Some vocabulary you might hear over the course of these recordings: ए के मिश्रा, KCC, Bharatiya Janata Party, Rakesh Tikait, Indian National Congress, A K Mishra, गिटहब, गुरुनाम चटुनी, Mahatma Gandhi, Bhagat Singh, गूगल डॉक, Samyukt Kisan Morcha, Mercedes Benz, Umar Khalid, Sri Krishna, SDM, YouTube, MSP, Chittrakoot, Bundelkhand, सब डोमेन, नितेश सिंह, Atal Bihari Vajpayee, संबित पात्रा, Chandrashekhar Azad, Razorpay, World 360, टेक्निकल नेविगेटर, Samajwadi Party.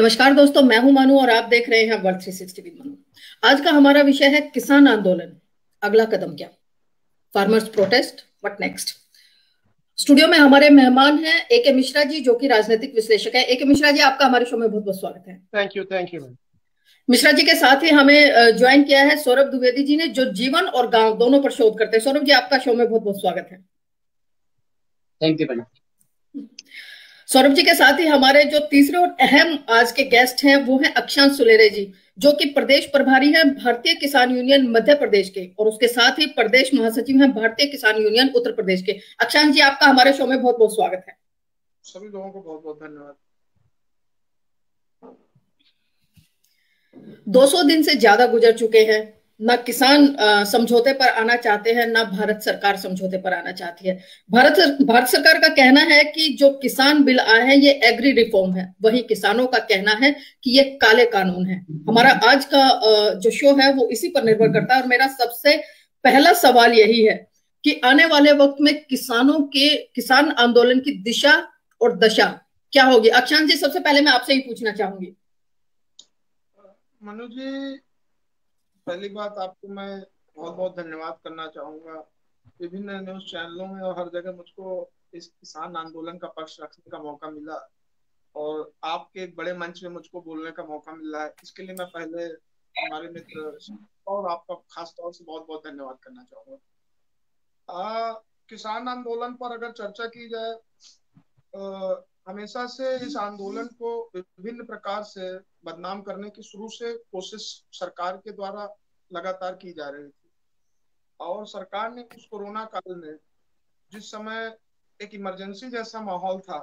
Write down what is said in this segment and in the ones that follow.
नमस्कार दोस्तों, मैं हूं मनु और आप देख रहे हैं वर्ल्ड 360 विद मनु। आज का हमारा विषय है किसान आंदोलन, अगला कदम क्या, farmers protest what next. Studio में हमारे मेहमान हैं ए के मिश्रा जी, जो कि राजनीतिक विश्लेषक है। ए के मिश्रा जी, आपका हमारे शो में बहुत बहुत स्वागत है। Thank you. मिश्रा जी के साथ ही हमें ज्वाइन किया है सौरभ द्विवेदी जी ने, जो जीवन और गाँव दोनों पर शोध करते हैं। सौरभ जी, आपका शो में बहुत बहुत स्वागत है। Thank you. सौरभ जी के साथ ही हमारे जो तीसरे और अहम आज के गेस्ट हैं वो हैं अक्षांत सुलेरे जी, जो कि प्रदेश प्रभारी हैं भारतीय किसान यूनियन मध्य प्रदेश के, और उसके साथ ही प्रदेश महासचिव हैं भारतीय किसान यूनियन उत्तर प्रदेश के। अक्षांत जी, आपका हमारे शो में बहुत बहुत स्वागत है। सभी लोगों को बहुत बहुत धन्यवाद। 200 दिन से ज्यादा गुजर चुके हैं, ना किसान समझौते पर आना चाहते हैं, ना भारत सरकार समझौते पर आना चाहती है। भारत सरकार का कहना है कि जो किसान बिल आए हैं ये एग्री रिफॉर्म है, वही किसानों का कहना है कि ये काले कानून है। हमारा आज का जो शो है वो इसी पर निर्भर करता है, और मेरा सबसे पहला सवाल यही है कि आने वाले वक्त में किसान आंदोलन की दिशा और दशा क्या होगी। अक्षांत जी, सबसे पहले मैं आपसे ही पूछना चाहूंगी। मनोज जी, पहली बात आपको मैं बहुत बहुत धन्यवाद करना चाहूँगा। विभिन्न न्यूज चैनलों में और हर जगह मुझको इस किसान आंदोलन का पक्ष रखने का मौका मिला, और आपके बड़े मंच में मुझको बोलने का मौका मिला है। इसके लिए मैं पहले हमारे मित्र और आपका खास तौर से बहुत बहुत धन्यवाद करना चाहूँगा। किसान आंदोलन पर अगर चर्चा की जाए, हमेशा से इस आंदोलन को विभिन्न प्रकार से बदनाम करने की शुरू से कोशिश सरकार के द्वारा लगातार की जा रही थी, और सरकार ने उस कोरोना काल में जिस समय एक इमरजेंसी जैसा माहौल था,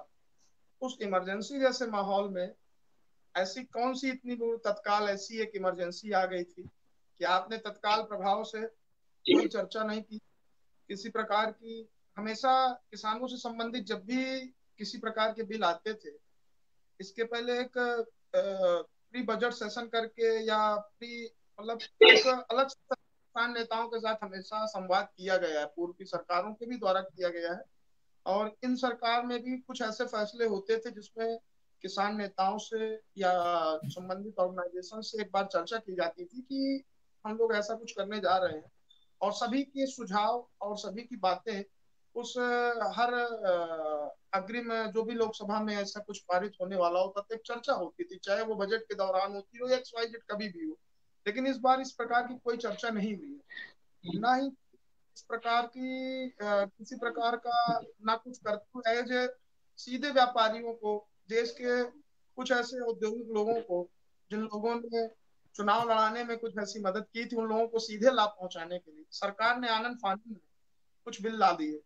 उस इमरजेंसी जैसे माहौल में ऐसी कौन सी इतनी तत्काल ऐसी एक इमरजेंसी आ गई थी कि आपने तत्काल प्रभाव से कोई चर्चा नहीं की किसी प्रकार की। हमेशा किसानों से संबंधित जब भी किसी प्रकार के बिल आते थे, इसके पहले एक प्री बजट सेशन करके या मतलब अलग किसान नेताओं के साथ हमेशा संवाद किया गया है, पूर्व की सरकारों के भी द्वारा किया गया है, और इन सरकार में भी कुछ ऐसे फैसले होते थे जिसमें किसान नेताओं से या संबंधित ऑर्गेनाइजेशन से एक बार चर्चा की जाती थी कि हम लोग ऐसा कुछ करने जा रहे हैं, और सभी के सुझाव और सभी की बातें उस हर अग्रिम जो भी लोकसभा में ऐसा कुछ पारित होने वाला होता था, चर्चा होती थी, चाहे वो बजट के दौरान होती हो या XYZ कभी भी हो। लेकिन इस बार इस प्रकार की कोई चर्चा नहीं हुई है, ना ही इस प्रकार की किसी प्रकार का ना कुछ करते हैं जो सीधे व्यापारियों को, देश के कुछ ऐसे औद्योगिक लोगों को जिन लोगों ने चुनाव लड़ाने में कुछ ऐसी मदद की थी, उन लोगों को सीधे लाभ पहुंचाने के लिए सरकार ने आनन फानन में कुछ बिल ला दिए।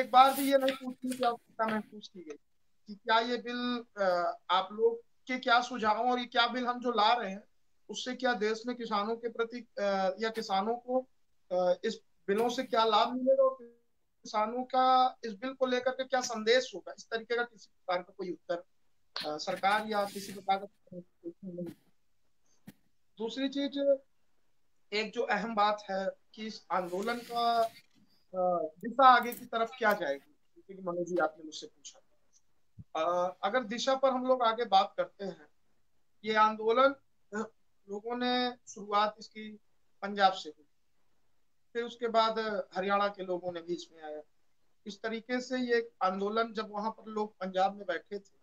एक बार भी ये नहीं पूछने की आवश्यकता महसूस की गई कि क्या ये बिल आप लोग के क्या सुझाव और ये क्या बिल हम जो ला रहे हैं उससे क्या देश में किसानों के प्रति या किसानों को इस बिलों से क्या लाभ मिलेगा और किसानों का इस बिल को लेकर के क्या संदेश होगा। इस तरीके का किसी प्रकार का कोई उत्तर सरकार या किसी प्रकार का। दूसरी चीज, एक जो अहम बात है कि इस आंदोलन का दिशा आगे की तरफ क्या जाएगी, क्योंकि मनोज जी आपने मुझसे पूछा। अगर दिशा पर हम लोग आगे बात करते हैं, ये आंदोलन लोगों ने शुरुआत इसकी पंजाब से की, फिर उसके बाद हरियाणा के लोगों ने भी इसमें आया। इस तरीके से ये आंदोलन जब वहां पर लोग पंजाब में बैठे थे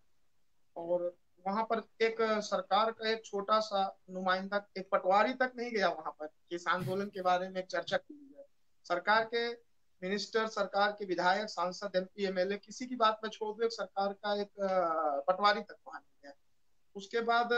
और वहां पर एक सरकार का एक छोटा सा नुमाइंदा, एक पटवारी तक नहीं गया वहां पर इस आंदोलन के बारे में चर्चा की जाए। सरकार के मिनिस्टर, सरकार के विधायक, सांसद, MP, MLA किसी की बात में छोड़ दो, सरकार का एक पटवारी तक वहां नहीं गया। उसके बाद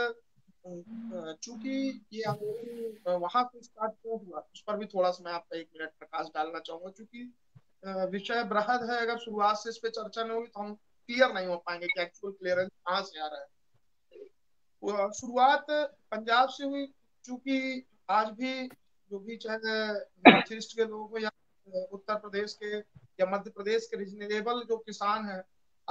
चूंकि ये आंदोलन वहां से स्टार्ट क्यों हुआ, उस पर भी थोड़ा सा मैं आपका 1 मिनट प्रकाश डालना चाहूंगा, क्योंकि विषय बृहद है। अगर शुरुआत से इस पे चर्चा नहीं होगी तो हम क्लियर नहीं हो पाएंगे कि एक्चुअल क्लियरेंस कहाँ से आ रहा है। शुरुआत पंजाब से हुई, चूंकि आज भी जो भी चाहे नॉर्थ ईस्ट के लोग या उत्तर प्रदेश के या मध्य प्रदेश के रीजनेबल जो किसान हैं,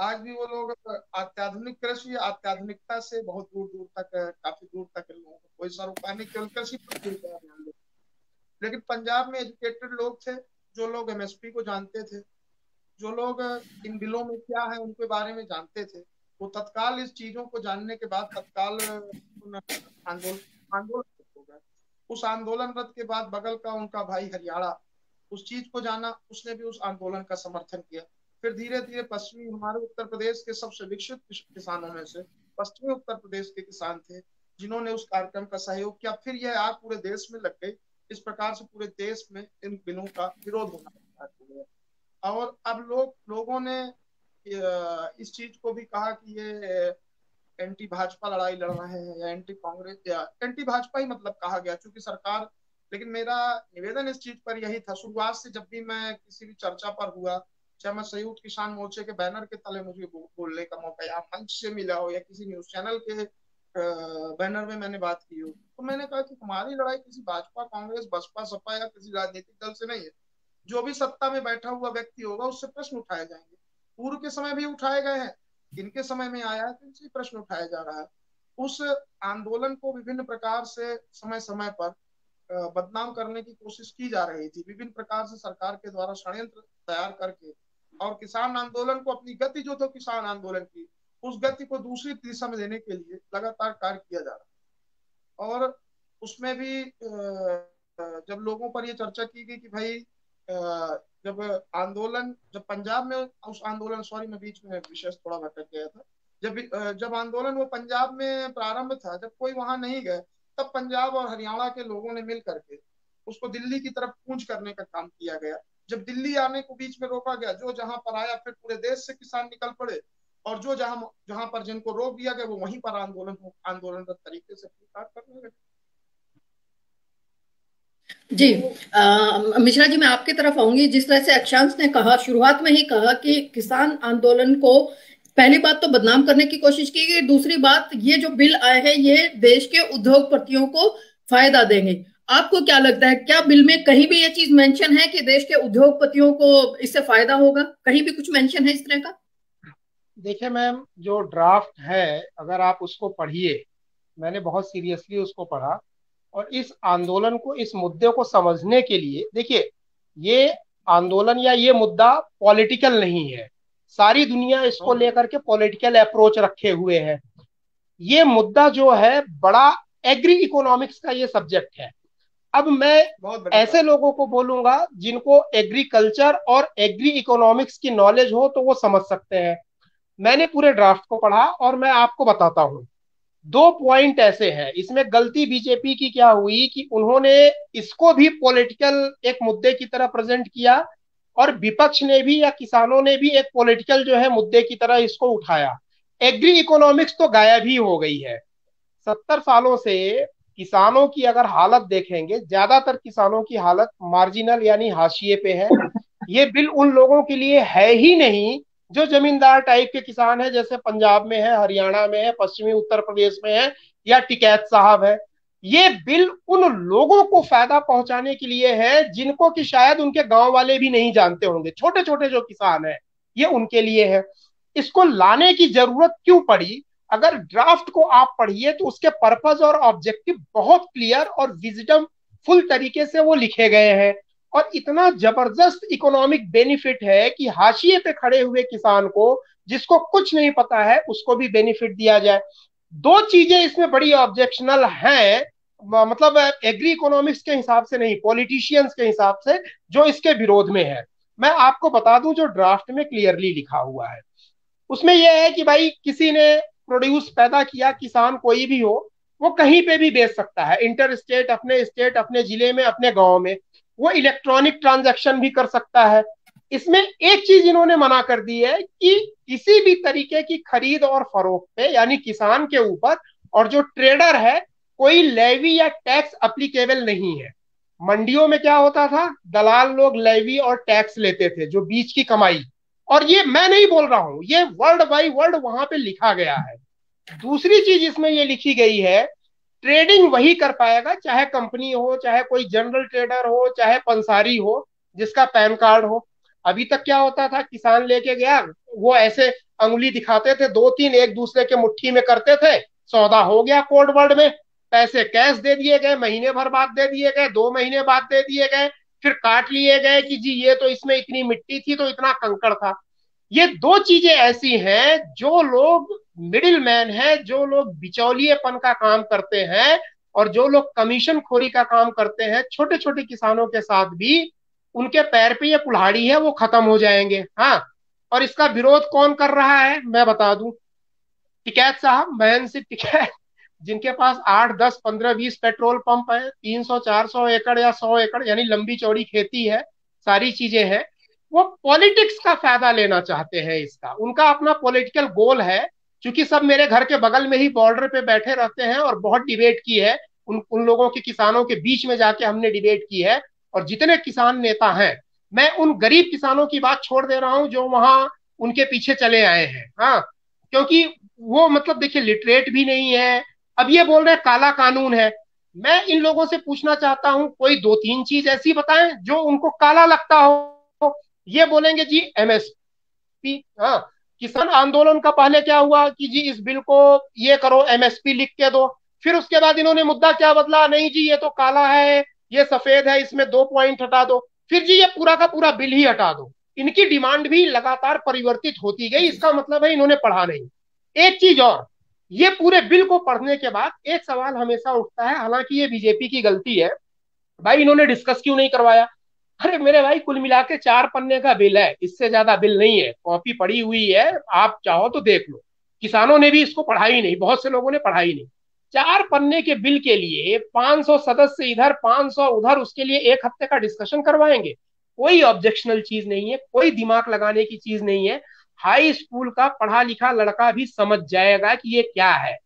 आज भी वो लोग अत्याधुनिक कृषि, अत्याधुनिकता से बहुत दूर तक, काफी दूर तक लोगों को कोई सरोकार नहीं, केवल कृषि पर ध्यान देते। लेकिन पंजाब में एजुकेटेड लोग थे, जो लोग MSP को जानते थे, जो लोग इन बिलों में क्या है उनके बारे में जानते थे, वो तत्काल इस चीजों को जानने के बाद तत्काल आंदोलन हो गया। उस आंदोलनरत के बाद बगल का उनका भाई हरियाणा उस चीज को जाना, उसने भी उस आंदोलन का समर्थन किया। फिर धीरे धीरे पश्चिमी हमारे उत्तर प्रदेश के सबसे विकसित किसानों में से पश्चिमी उत्तर प्रदेश के किसान थे जिन्होंने उस कार्यक्रम का सहयोग किया। फिर यह आग पूरे देश में लग गई। इस प्रकार से पूरे देश में इन बिनों का विरोध होना शुरू हो गया। और अब लोगों ने इस चीज को भी कहा कि ये एंटी भाजपा लड़ाई लड़ रहे हैं या एंटी कांग्रेस या एंटी भाजपा ही मतलब कहा गया क्योंकि सरकार। लेकिन मेरा निवेदन इस चीज पर यही था, शुरुआत से जब भी मैं किसी भी चर्चा पर हुआ, चाहे मैं संयुक्त किसान मोर्चे के बैनर के तले मुझे बोलने का मौका या मंच से मिला हो या किसी न्यूज चैनल के बैनर में मैंने बात की हो, तो मैंने कहा कि हमारी लड़ाई किसी भाजपा, कांग्रेस, बसपा, सपा या किसी राजनीतिक दल से नहीं है। जो भी सत्ता में बैठा हुआ व्यक्ति होगा उससे प्रश्न उठाए जाएंगे। पूर्व के समय भी उठाए गए हैं, इनके समय में आया है तो इनसे प्रश्न उठाया जा रहा है। उस आंदोलन को विभिन्न प्रकार से समय समय पर बदनाम करने की कोशिश की जा रही थी, विभिन्न प्रकार से सरकार के द्वारा षड्यंत्र तैयार करके। और किसान आंदोलन को अपनी गति जो थी किसान आंदोलन की, उस गति को दूसरी दिशा में देने के लिए लगातार कार्य किया जा रहा। और उसमें भी जब लोगों पर यह चर्चा की गई कि भाई जब पंजाब में उस आंदोलन, सॉरी मैं बीच में विशेष थोड़ा भटक गया था, जब आंदोलन वो पंजाब में प्रारंभ था, जब कोई वहां नहीं गए, तब पंजाब और हरियाणा के लोगों ने मिल करके उसको दिल्ली की तरफ कूच करने का काम किया गया। जब दिल्ली आने को बीच में रोका गया, जो जहां पर आया, फिर पूरे देश से किसान निकल पड़े और जो जहां पर जिनको रोक दिया गया वो वहीं पर आंदोलनरत तरीके से करने लगे। जी मिश्रा जी, मैं आपके तरफ आऊंगी। जिस तरह से अक्षांश ने कहा, शुरुआत में ही कहा कि किसान आंदोलन को पहली बात तो बदनाम करने की कोशिश की गई, दूसरी बात ये जो बिल आए हैं ये देश के उद्योगपतियों को फायदा देंगे। आपको क्या लगता है, क्या बिल में कहीं भी ये चीज मेंशन है कि देश के उद्योगपतियों को इससे फायदा होगा? कहीं भी कुछ मेंशन है इस तरह का? देखिये मैम, जो ड्राफ्ट है अगर आप उसको पढ़िए, मैंने बहुत सीरियसली उसको पढ़ा, और इस आंदोलन को, इस मुद्दे को समझने के लिए, देखिए ये आंदोलन या ये मुद्दा पॉलिटिकल नहीं है, सारी दुनिया इसको लेकर के पॉलिटिकल अप्रोच रखे हुए है। ये मुद्दा जो है बड़ा एग्री इकोनॉमिक्स का ये सब्जेक्ट है। अब मैं ऐसे लोगों को बोलूंगा जिनको एग्रीकल्चर और एग्री इकोनॉमिक्स की नॉलेज हो तो वो समझ सकते हैं। मैंने पूरे ड्राफ्ट को पढ़ा और मैं आपको बताता हूं, 2 पॉइंट ऐसे हैं। इसमें गलती बीजेपी की क्या हुई कि उन्होंने इसको भी पॉलिटिकल एक मुद्दे की तरह प्रेजेंट किया और विपक्ष ने भी या किसानों ने भी एक पॉलिटिकल जो है मुद्दे की तरह इसको उठाया। एग्री इकोनॉमिक्स तो गायब ही हो गई है। 70 सालों से किसानों की अगर हालत देखेंगे, ज्यादातर किसानों की हालत मार्जिनल यानी हाशिए पे है। ये बिल उन लोगों के लिए है ही नहीं जो जमींदार टाइप के किसान है, जैसे पंजाब में है, हरियाणा में है, पश्चिमी उत्तर प्रदेश में है या टिकैत साहब है। ये बिल उन लोगों को फायदा पहुंचाने के लिए है जिनको कि शायद उनके गांव वाले भी नहीं जानते होंगे। छोटे छोटे जो किसान है ये उनके लिए है। इसको लाने की जरूरत क्यों पड़ी? अगर ड्राफ्ट को आप पढ़िए तो उसके पर्पज और ऑब्जेक्टिव बहुत क्लियर और विजडम फुल तरीके से वो लिखे गए हैं। और इतना जबरदस्त इकोनॉमिक बेनिफिट है कि हाशिए पे खड़े हुए किसान को, जिसको कुछ नहीं पता है, उसको भी बेनिफिट दिया जाए। 2 चीजें इसमें बड़ी ऑब्जेक्शनल हैं, मतलब एग्री इकोनॉमिक्स के हिसाब से नहीं, पॉलिटिशियंस के हिसाब से, जो इसके विरोध में है। मैं आपको बता दूं जो ड्राफ्ट में क्लियरली लिखा हुआ है उसमें यह है कि भाई किसी ने प्रोड्यूस पैदा किया, किसान कोई भी हो, वो कहीं पे भी बेच सकता है, इंटर स्टेट, अपने स्टेट, अपने जिले में, अपने गाँव में। वो इलेक्ट्रॉनिक ट्रांजैक्शन भी कर सकता है। इसमें एक चीज इन्होंने मना कर दी है कि किसी भी तरीके की खरीद और फरोख्त पे, यानी किसान के ऊपर और जो ट्रेडर है, कोई लेवी या टैक्स अप्लीकेबल नहीं है। मंडियों में क्या होता था, दलाल लोग लेवी और टैक्स लेते थे, जो बीच की कमाई। और ये मैं नहीं बोल रहा हूं, ये वर्ड बाई वर्ड वहां पे लिखा गया है। दूसरी चीज इसमें ये लिखी गई है, ट्रेडिंग वही कर पाएगा, चाहे कंपनी हो, चाहे कोई जनरल ट्रेडर हो, चाहे पंसारी हो जिसका पैन कार्ड हो। अभी तक क्या होता था, किसान लेके गया, वो ऐसे अंगुली दिखाते थे, 2-3 एक दूसरे के मुट्ठी में करते थे, सौदा हो गया कोड वर्ड में, पैसे कैश दे दिए गए, महीने भर बाद दे दिए गए, 2 महीने बाद दे दिए गए, फिर काट लिए गए कि जी ये तो इसमें इतनी मिट्टी थी, तो इतना कंकड़ था। ये दो चीजें ऐसी हैं जो लोग मिडिल मैन हैं, जो लोग बिचौलिएपन का काम करते हैं और जो लोग कमीशन खोरी का काम करते हैं छोटे छोटे किसानों के साथ भी, उनके पैर पे ये कुल्हाड़ी है वो खत्म हो जाएंगे। हाँ, और इसका विरोध कौन कर रहा है मैं बता दूं, टिकैत साहब, महेंद्र सिंह टिकैत, जिनके पास 8, 10, 15, 20 पेट्रोल पंप है, 300, 400 एकड़ या 100 एकड़ यानी लंबी चौड़ी खेती है, सारी चीजें हैं, वो पॉलिटिक्स का फायदा लेना चाहते हैं इसका। उनका अपना पॉलिटिकल गोल है, क्योंकि सब मेरे घर के बगल में ही बॉर्डर पे बैठे रहते हैं और बहुत डिबेट की है उन लोगों के, किसानों के बीच में जाके हमने डिबेट की है। और जितने किसान नेता हैं, मैं उन गरीब किसानों की बात छोड़ दे रहा हूँ जो वहां उनके पीछे चले आए हैं। हाँ, क्योंकि वो मतलब देखिए लिटरेट भी नहीं है, अब ये बोल रहे हैं काला कानून है। मैं इन लोगों से पूछना चाहता हूं कोई 2-3 चीज ऐसी बताएं जो उनको काला लगता हो। ये बोलेंगे जी एमएसपी। हाँ, किसान आंदोलन का पहले क्या हुआ कि जी इस बिल को ये करो, एमएसपी लिख के दो। फिर उसके बाद इन्होंने मुद्दा क्या बदला, नहीं जी ये तो काला है, ये सफेद है, इसमें 2 पॉइंट हटा दो। फिर जी ये पूरा का पूरा बिल ही हटा दो। इनकी डिमांड भी लगातार परिवर्तित होती गई। इसका मतलब है इन्होंने पढ़ा नहीं। एक चीज और, ये पूरे बिल को पढ़ने के बाद एक सवाल हमेशा उठता है, हालांकि ये बीजेपी की गलती है, भाई इन्होंने डिस्कस क्यों नहीं करवाया। अरे मेरे भाई, कुल मिला के 4 पन्ने का बिल है, इससे ज्यादा बिल नहीं है, कॉपी पड़ी हुई है, आप चाहो तो देख लो। किसानों ने भी इसको पढ़ा ही नहीं, बहुत से लोगों ने पढ़ा ही नहीं। 4 पन्ने के बिल के लिए 500 सदस्य इधर, 500 उधर, उसके लिए 1 हफ्ते का डिस्कशन करवाएंगे। कोई ऑब्जेक्शनल चीज नहीं है, कोई दिमाग लगाने की चीज नहीं है। हाई स्कूल का पढ़ा लिखा लड़का भी समझ जाएगा कि ये क्या है।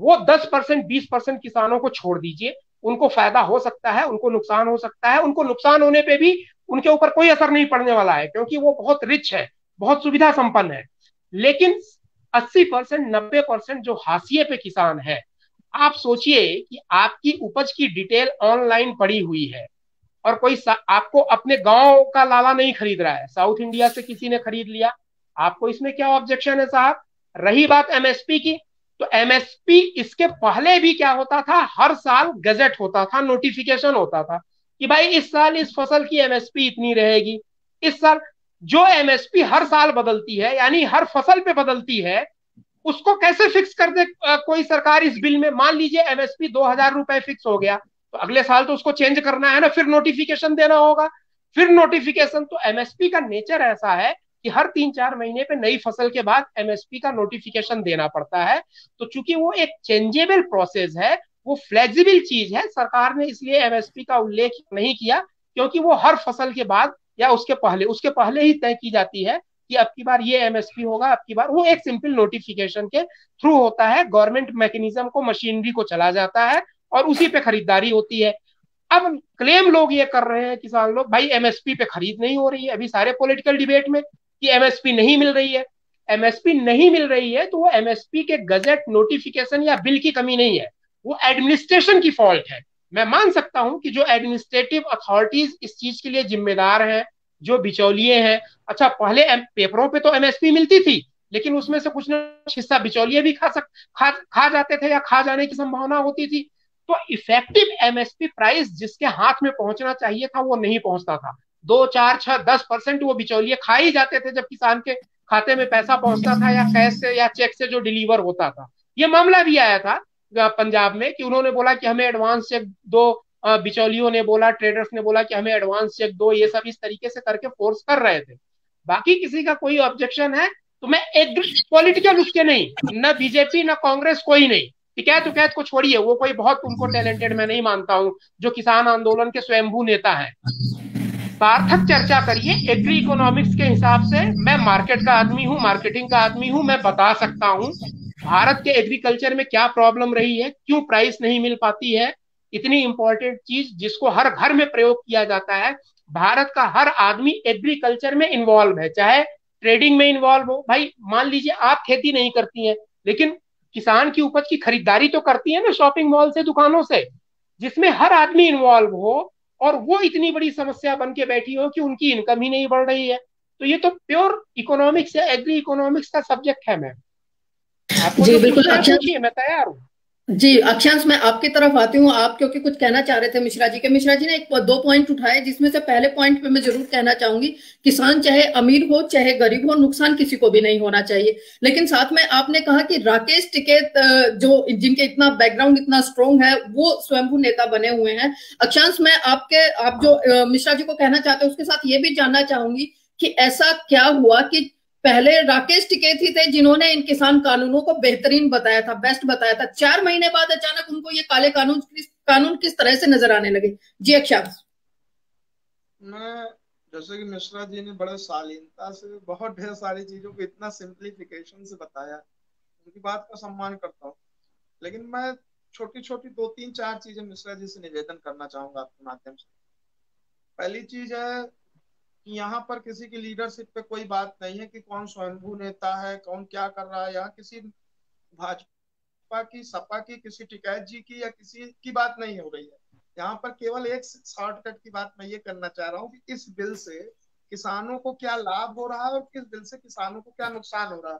वो 10%, 20% किसानों को छोड़ दीजिए, उनको फायदा हो सकता है, उनको नुकसान हो सकता है। उनको नुकसान होने पे भी उनके ऊपर कोई असर नहीं पड़ने वाला है, क्योंकि वो बहुत रिच है, बहुत सुविधा संपन्न है। लेकिन 80%, 90% जो हाशिए पे किसान है, आप सोचिए कि आपकी उपज की डिटेल ऑनलाइन पड़ी हुई है और कोई आपको अपने गाँव का लाला नहीं खरीद रहा है, साउथ इंडिया से किसी ने खरीद लिया। आपको इसमें क्या ऑब्जेक्शन है साहब। रही बात एमएसपी की, तो एमएसपी इसके पहले भी क्या होता था, हर साल गजट होता था, नोटिफिकेशन होता था कि भाई इस साल इस फसल की एमएसपी इतनी रहेगी। इस साल जो एमएसपी हर साल बदलती है, यानी हर फसल पे बदलती है, उसको कैसे फिक्स कर दे कोई सरकार इस बिल में। मान लीजिए एमएसपी 2000 रुपए फिक्स हो गया, तो अगले साल तो उसको चेंज करना है ना, फिर नोटिफिकेशन देना होगा, फिर नोटिफिकेशन। तो एमएसपी का नेचर ऐसा है कि हर 3-4 महीने पे नई फसल के बाद एमएसपी का नोटिफिकेशन देना पड़ता है। तो चूंकि वो एक चेंजेबल प्रोसेस है, वो फ्लेक्सिबल चीज है, सरकार ने इसलिए एमएसपी का उल्लेख नहीं किया, क्योंकि वो हर फसल के बाद या उसके पहले ही तय की जाती है कि अब की बार ये एमएसपी होगा, अब की बार। वो एक सिंपल नोटिफिकेशन के थ्रू होता है, गवर्नमेंट मैकेनिज्म को, मशीनरी को चला जाता है और उसी पे खरीदारी होती है। अब क्लेम लोग ये कर रहे हैं किसान लोग, भाई एमएसपी पे खरीद नहीं हो रही है। अभी सारे पॉलिटिकल डिबेट में कि एमएसपी नहीं मिल रही है, एमएसपी नहीं मिल रही है। तो वो एमएसपी के गजट, नोटिफिकेशन या बिल की कमी नहीं है, वो एडमिनिस्ट्रेशन की फॉल्ट है। मैं मान सकता हूं कि जो एडमिनिस्ट्रेटिव अथॉरिटीज इस चीज के लिए जिम्मेदार हैं, जो बिचौलिए हैं। अच्छा, पहले पेपरों पे तो एमएसपी मिलती थी, लेकिन उसमें से कुछ ना कुछ हिस्सा बिचौलिए भी खा जाते थे या खा जाने की संभावना होती थी। तो इफेक्टिव एमएसपी प्राइस जिसके हाथ में पहुंचना चाहिए था, वो नहीं पहुंचता था। 2, 4, 6, 10% वो बिचौलिए खा ही जाते थे, जब किसान के खाते में पैसा पहुंचता था या कैश से या चेक से जो डिलीवर होता था। ये मामला भी आया था पंजाब में कि उन्होंने बोला कि हमें एडवांस चेक दो, बिचौलियों ने बोला, ट्रेडर्स ने बोला कि हमें एडवांस चेक दो। ये सब इस तरीके से करके फोर्स कर रहे थे। बाकी किसी का कोई ऑब्जेक्शन है तो मैं एक पॉलिटिकल उसके नहीं, ना बीजेपी ना कांग्रेस, कोई नहीं। टिकैत को छोड़िए, वो कोई बहुत उनको टैलेंटेड मैं नहीं मानता हूँ, जो किसान आंदोलन के स्वयंभू नेता है। सार्थक चर्चा करिए एग्री इकोनॉमिक्स के हिसाब से। मैं मार्केट का आदमी हूं, मार्केटिंग का आदमी हूं, मैं बता सकता हूं भारत के एग्रीकल्चर में क्या प्रॉब्लम रही है, क्यों प्राइस नहीं मिल पाती है। इतनी इंपॉर्टेंट चीज जिसको हर घर में प्रयोग किया जाता है। भारत का हर आदमी एग्रीकल्चर में इन्वॉल्व है, चाहे ट्रेडिंग में इन्वॉल्व हो। भाई मान लीजिए आप खेती नहीं करती है, लेकिन किसान की उपज की खरीदारी तो करती है ना, शॉपिंग मॉल से, दुकानों से, जिसमें हर आदमी इन्वॉल्व हो। और वो इतनी बड़ी समस्या बन के बैठी हो कि उनकी इनकम ही नहीं बढ़ रही है। तो ये तो प्योर इकोनॉमिक्स या एग्री इकोनॉमिक्स का सब्जेक्ट है मैम। आपको जी बिल्कुल, अच्छा मैं तैयार हूँ। जी अक्षांश, मैं आपकी तरफ आती हूँ, आप क्योंकि कुछ कहना चाह रहे थे मिश्रा जी के। मिश्रा जी ने दो पॉइंट उठाए, जिसमें से पहले पॉइंट पे मैं जरूर कहना चाहूंगी, किसान चाहे अमीर हो चाहे गरीब हो, नुकसान किसी को भी नहीं होना चाहिए। लेकिन साथ में आपने कहा कि राकेश टिकैत जो जिनके इतना बैकग्राउंड इतना स्ट्रॉन्ग है वो स्वयंभू नेता बने हुए हैं। अक्षांश, मैं आपके आप जो मिश्रा जी को कहना चाहते हैं उसके साथ ये भी जानना चाहूंगी कि ऐसा क्या हुआ कि पहले राकेश टिकैत ही थे जिन्होंने इन किसान कानूनों को बेहतरीन बताया था, बेस्ट बताया था, 4 महीने बाद अचानक उनको ये काले कानून किस तरह से नजर आने लगे? जी अक्षांश। मैं जैसे कि मिश्रा जी ने बड़ा शालीनता से बहुत ढेर सारी चीजों को इतना सिंप्लीफिकेशन से बताया, उनकी बात का सम्मान करता हूँ, लेकिन मैं छोटी छोटी 2-3-4 चीजें मिश्रा जी से निवेदन करना चाहूंगा आपके माध्यम से। पहली चीज है, यहाँ पर किसी की लीडरशिप पे कोई बात नहीं है कि कौन स्वयंभू नेता है, कौन क्या कर रहा है। यहाँ किसी भाजपा की, सपा की, किसी टिकैत जी की या किसी की बात नहीं हो रही है। यहाँ पर केवल एक शॉर्टकट की बात मैं ये करना चाह रहा हूँ कि इस बिल से किसानों को क्या लाभ हो रहा है और किस बिल से किसानों को क्या नुकसान हो रहा है।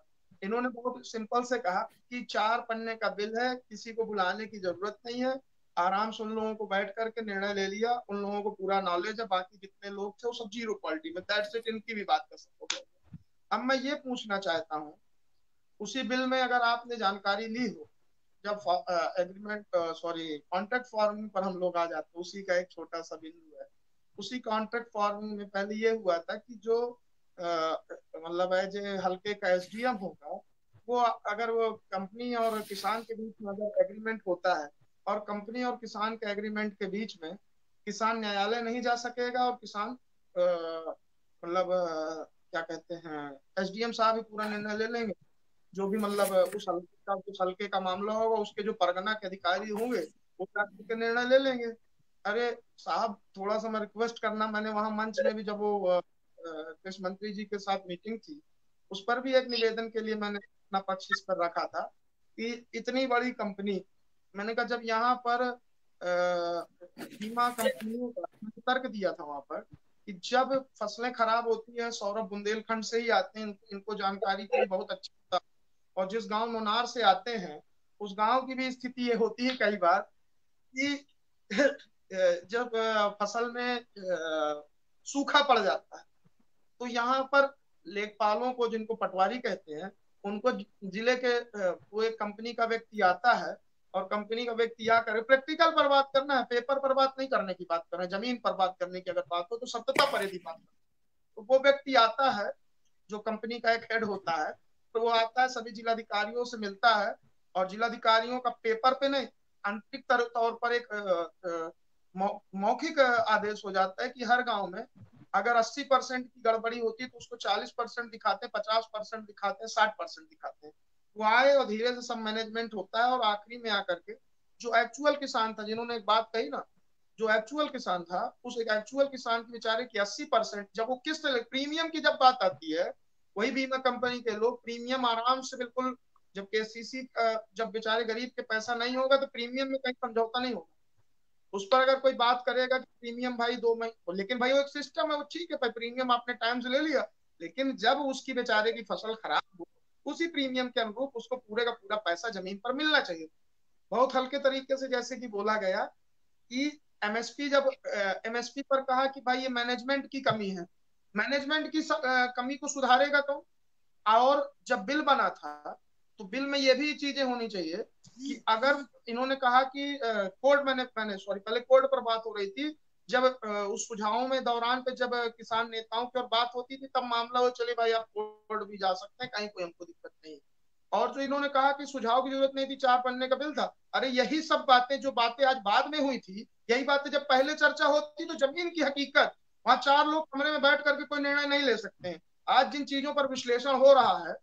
इन्होंने बहुत सिंपल से कहा कि 4 पन्ने का बिल है, किसी को बुलाने की जरूरत नहीं है, आराम से उन लोगों को बैठ करके निर्णय ले लिया, उन लोगों को पूरा नॉलेज है, बाकी जितने लोग थे वो सब जीरो क्वालिटी में, दैट्स इट, इनकी भी बात कर सकोगे। अब मैं ये पूछना चाहता हूँ, उसी बिल में अगर आपने जानकारी ली हो, जब कॉन्ट्रैक्ट फार्मिंग पर हम लोग आ जाते हैं, उसी का एक छोटा सा बिंदु है। उसी कॉन्ट्रैक्ट फार्मिंग में पहले ये हुआ था कि जो मतलब है जो हल्के का SDM होगा, वो अगर वो कंपनी और किसान के बीच में अगर एग्रीमेंट होता है और कंपनी और किसान के एग्रीमेंट के बीच में किसान न्यायालय नहीं जा सकेगा और किसान मतलब क्या कहते हैं SDM साहब ही पूरा निर्णय ले लेंगे, जो भी मतलब उस हल्के का मामला होगा, उसके जो परगना के अधिकारी होंगे वो के निर्णय ले लेंगे। अरे साहब, थोड़ा सा मैं रिक्वेस्ट करना, मैंने वहां मंच में भी जब वो कृषि मंत्री जी के साथ मीटिंग थी उस पर भी एक निवेदन के लिए मैंने अपना पक्ष इस पर रखा था कि इतनी बड़ी कंपनी, मैंने कहा जब यहाँ पर बीमा कंपनियों का तर्क दिया था वहां पर कि जब फसलें खराब होती है, सौरभ बुंदेलखंड से ही आते हैं, इनको जानकारी की बहुत अच्छी होता, और जिस गांव मुनार से आते हैं उस गांव की भी स्थिति ये होती है कई बार कि जब फसल में सूखा पड़ जाता है तो यहाँ पर लेखपालों को, जिनको पटवारी कहते हैं, उनको जिले के वो एक कंपनी का व्यक्ति आता है और कंपनी का व्यक्ति आकर प्रैक्टिकल पर बात करना है, पेपर पर बात नहीं करने की बात करना है, जमीन पर बात करने की अगर बात हो तो सत्यता पर यदि बात करना, तो वो व्यक्ति आता है जो कंपनी का एक हेड होता है, तो वो आता है, सभी जिलाधिकारियों से मिलता है और जिलाधिकारियों का पेपर पे नहीं, आंतरिक तौर पर एक मौखिक आदेश हो जाता है कि हर गाँव में अगर 80% की गड़बड़ी होती है तो उसको 40% दिखाते हैं, 50% दिखाते हैं, 60% दिखाते हैं। वो आए और धीरे से सब मैनेजमेंट होता है और आखिरी में आकर के जो एक्चुअल किसान था, जिन्होंने एक बात कही ना, जो एक्चुअल किसान था, उस एक एक्चुअल किसान के बेचारे की 80%, जब वो किस्त प्रीमियम की जब बात आती है, वही बीमा कंपनी के लोग प्रीमियम आराम से बिल्कुल, जब KCC जब बेचारे गरीब के पैसा नहीं होगा तो प्रीमियम में कहीं समझौता नहीं होगा, उस पर अगर कोई बात करेगा कि प्रीमियम भाई 2 महीने, लेकिन भाई वो एक सिस्टम है, वो ठीक है भाई प्रीमियम आपने टाइम से ले लिया, लेकिन जब उसकी बेचारे की फसल खराब हो उसी प्रीमियम के अनुरूप उसको पूरे का पूरा पैसा जमीन पर मिलना चाहिए। बहुत हल्के तरीके से जैसे कि बोला गया कि MSP, जब MSP पर कहा कि भाई ये मैनेजमेंट की कमी है, मैनेजमेंट की कमी को सुधारेगा तो, और जब बिल बना था तो बिल में ये भी चीजें होनी चाहिए कि अगर इन्होंने कहा कि कोर्ट, पहले कोर्ट पर बात हो रही थी, जब उस सुझावों में दौरान पे जब किसान नेताओं की और बात होती थी तब मामला हो, चले भाई आप कोर्ट भी जा सकते हैं, कहीं कोई हमको दिक्कत नहीं। और जो इन्होंने कहा कि सुझाव की जरूरत नहीं थी, 4 पन्ने का बिल था, अरे यही सब बातें, जो बातें आज बाद में हुई थी, यही बातें जब पहले चर्चा होती तो जमीन की हकीकत, वहाँ 4 लोग कमरे में बैठ करके कोई निर्णय नहीं ले सकते हैं। आज जिन चीजों पर विश्लेषण हो रहा है,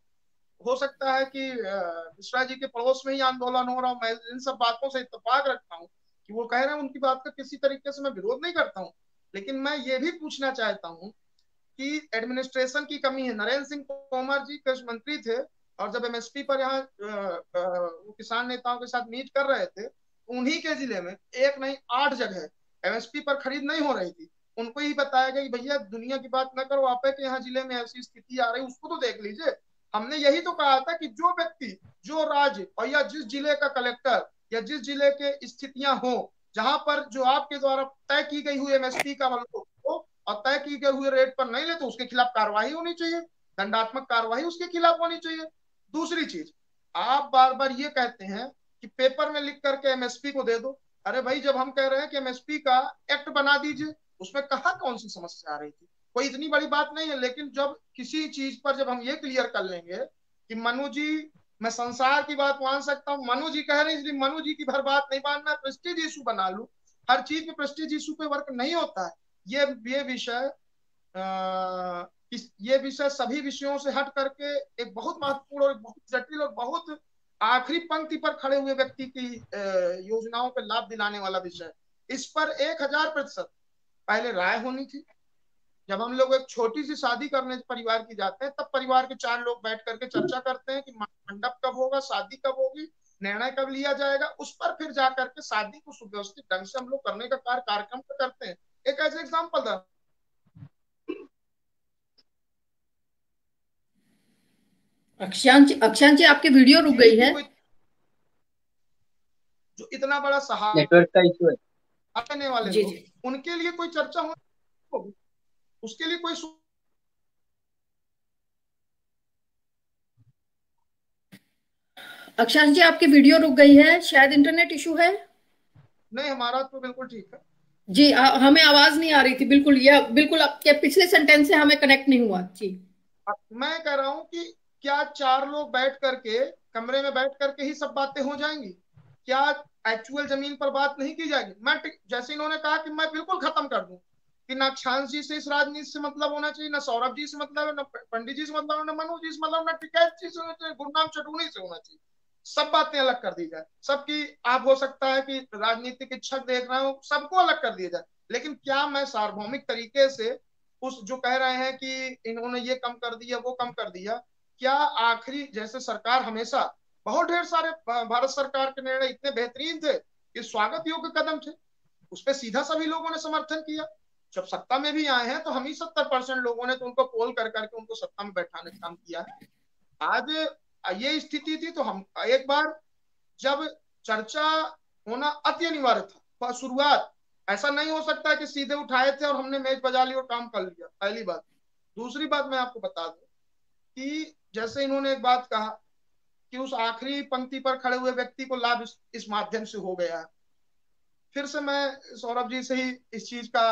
हो सकता है कि मिश्रा जी के पड़ोस में ही आंदोलन हो रहा हो, मैं इन सब बातों से इत्तेफाक रखता हूँ कि वो कह रहे हैं, उनकी बात का किसी तरीके से मैं विरोध नहीं करता हूं, लेकिन मैं ये भी पूछना चाहता हूं कि एडमिनिस्ट्रेशन की कमी है। नरेंद्र सिंह तोमर जी कृषि मंत्री थे और जब MSP पर यहाँ किसान नेताओं के साथ मीट कर रहे थे, उन्हीं के जिले में 1 नहीं 8 जगह MSP पर खरीद नहीं हो रही थी। उनको ही बताया गया कि भैया दुनिया की बात ना करो, आप के यहाँ जिले में ऐसी स्थिति आ रही है, उसको तो देख लीजिए। हमने यही तो कहा था कि जो व्यक्ति, जो राज्य और या जिस जिले का कलेक्टर या जिस जिले के स्थितियां हों जहां पर जो आपके द्वारा तय की गई हुई एमएसपी का मूल्य हो और तय की गई हुई रेट पर नहीं ले तो उसके खिलाफ कार्रवाई होनी चाहिए, दंडात्मक कार्रवाई उसके खिलाफ होनी चाहिए। दूसरी चीज, आप बार बार ये कहते हैं कि पेपर में लिख करके एमएसपी को दे दो। अरे भाई, जब हम कह रहे हैं कि एमएसपी का एक्ट बना दीजिए, उसमें कहां कौन सी समस्या आ रही थी, कोई इतनी बड़ी बात नहीं है। लेकिन जब किसी चीज पर जब हम ये क्लियर कर लेंगे कि मनु जी, मैं संसार की बात मान सकता हूँ, मनु जी कह रहे हैं इसलिए मनु जी की भर बात नहीं मानना, प्रेस्टीज इशू बना लूं, हर चीज में प्रेस्टीज इशू पे वर्क नहीं होता है। ये विषय सभी विषयों से हट करके एक बहुत महत्वपूर्ण और बहुत जटिल और बहुत आखिरी पंक्ति पर खड़े हुए व्यक्ति की योजनाओं पर लाभ दिलाने वाला विषय, इस पर 1000% पहले राय होनी थी। जब हम लोग एक छोटी सी शादी करने परिवार की जाते हैं तब परिवार के 4 लोग बैठ करके चर्चा करते हैं कि मंडप कब होगा, शादी कब होगी, निर्णय कब लिया जाएगा, उस पर फिर जा करके शादी को सुव्यवस्थित ढंग से हम लोग करने का कार्यक्रम करते हैं। एक ऐसे एग्जाम्पल था, अक्षांत जी आपके वीडियो रुक गई है, जो इतना बड़ा सहारा नेटवर्क का इशू है आने वाले जी, जी। उनके लिए कोई चर्चा हो, उसके लिए कोई अक्षांश जी आपकी वीडियो रुक गई है, शायद इंटरनेट इशू है। नहीं, हमारा तो बिल्कुल ठीक है जी, हमें आवाज नहीं आ रही थी बिल्कुल, या बिल्कुल आपके पिछले सेंटेंस से हमें कनेक्ट नहीं हुआ जी। मैं कह रहा हूं कि क्या 4 लोग बैठ करके कमरे में बैठ करके ही सब बातें हो जाएंगी? क्या एक्चुअल जमीन पर बात नहीं की जाएगी? मैं जैसे इन्होंने कहा कि मैं बिल्कुल खत्म कर दूं कि ना अक्षांश जी से इस राजनीति से मतलब होना चाहिए, ना सौरभ जी से मतलब है, ना पंडित जी से मतलब है, ना मनोज जी से मतलब, ना टिकैत जी से होना चाहिए, गुरुनाम चटुनी से होना चाहिए। सब बातें अलग कर दी जाए सबकी। आप हो सकता है कि राजनीतिक इच्छक देख रहे हो, सबको अलग कर दिया जाए, लेकिन क्या मैं सार्वभौमिक तरीके से उस जो कह रहे हैं कि इन्होंने ये कम कर दिया वो कम कर दिया, क्या आखिरी जैसे सरकार हमेशा बहुत ढेर सारे भारत सरकार के निर्णय इतने बेहतरीन थे कि स्वागत योग्य कदम थे, उस पर सीधा सभी लोगों ने समर्थन किया। जब सत्ता में भी आए हैं तो हम ही 70% लोगों ने तो उनको पोल कर करके उनको सत्ता में बैठाने का काम किया है। आज ये स्थिति थी तो हम एक बार जब चर्चा होना अति अनिवार्य था, पर शुरुआत ऐसा नहीं हो सकता कि सीधे उठाए थे और हमने मेज बजा ली और काम कर लिया, पहली बात। दूसरी बात मैं आपको बता दूं कि जैसे इन्होंने एक बात कहा कि उस आखिरी पंक्ति पर खड़े हुए व्यक्ति को लाभ इस माध्यम से हो गया। फिर से मैं सौरभ जी से ही इस चीज का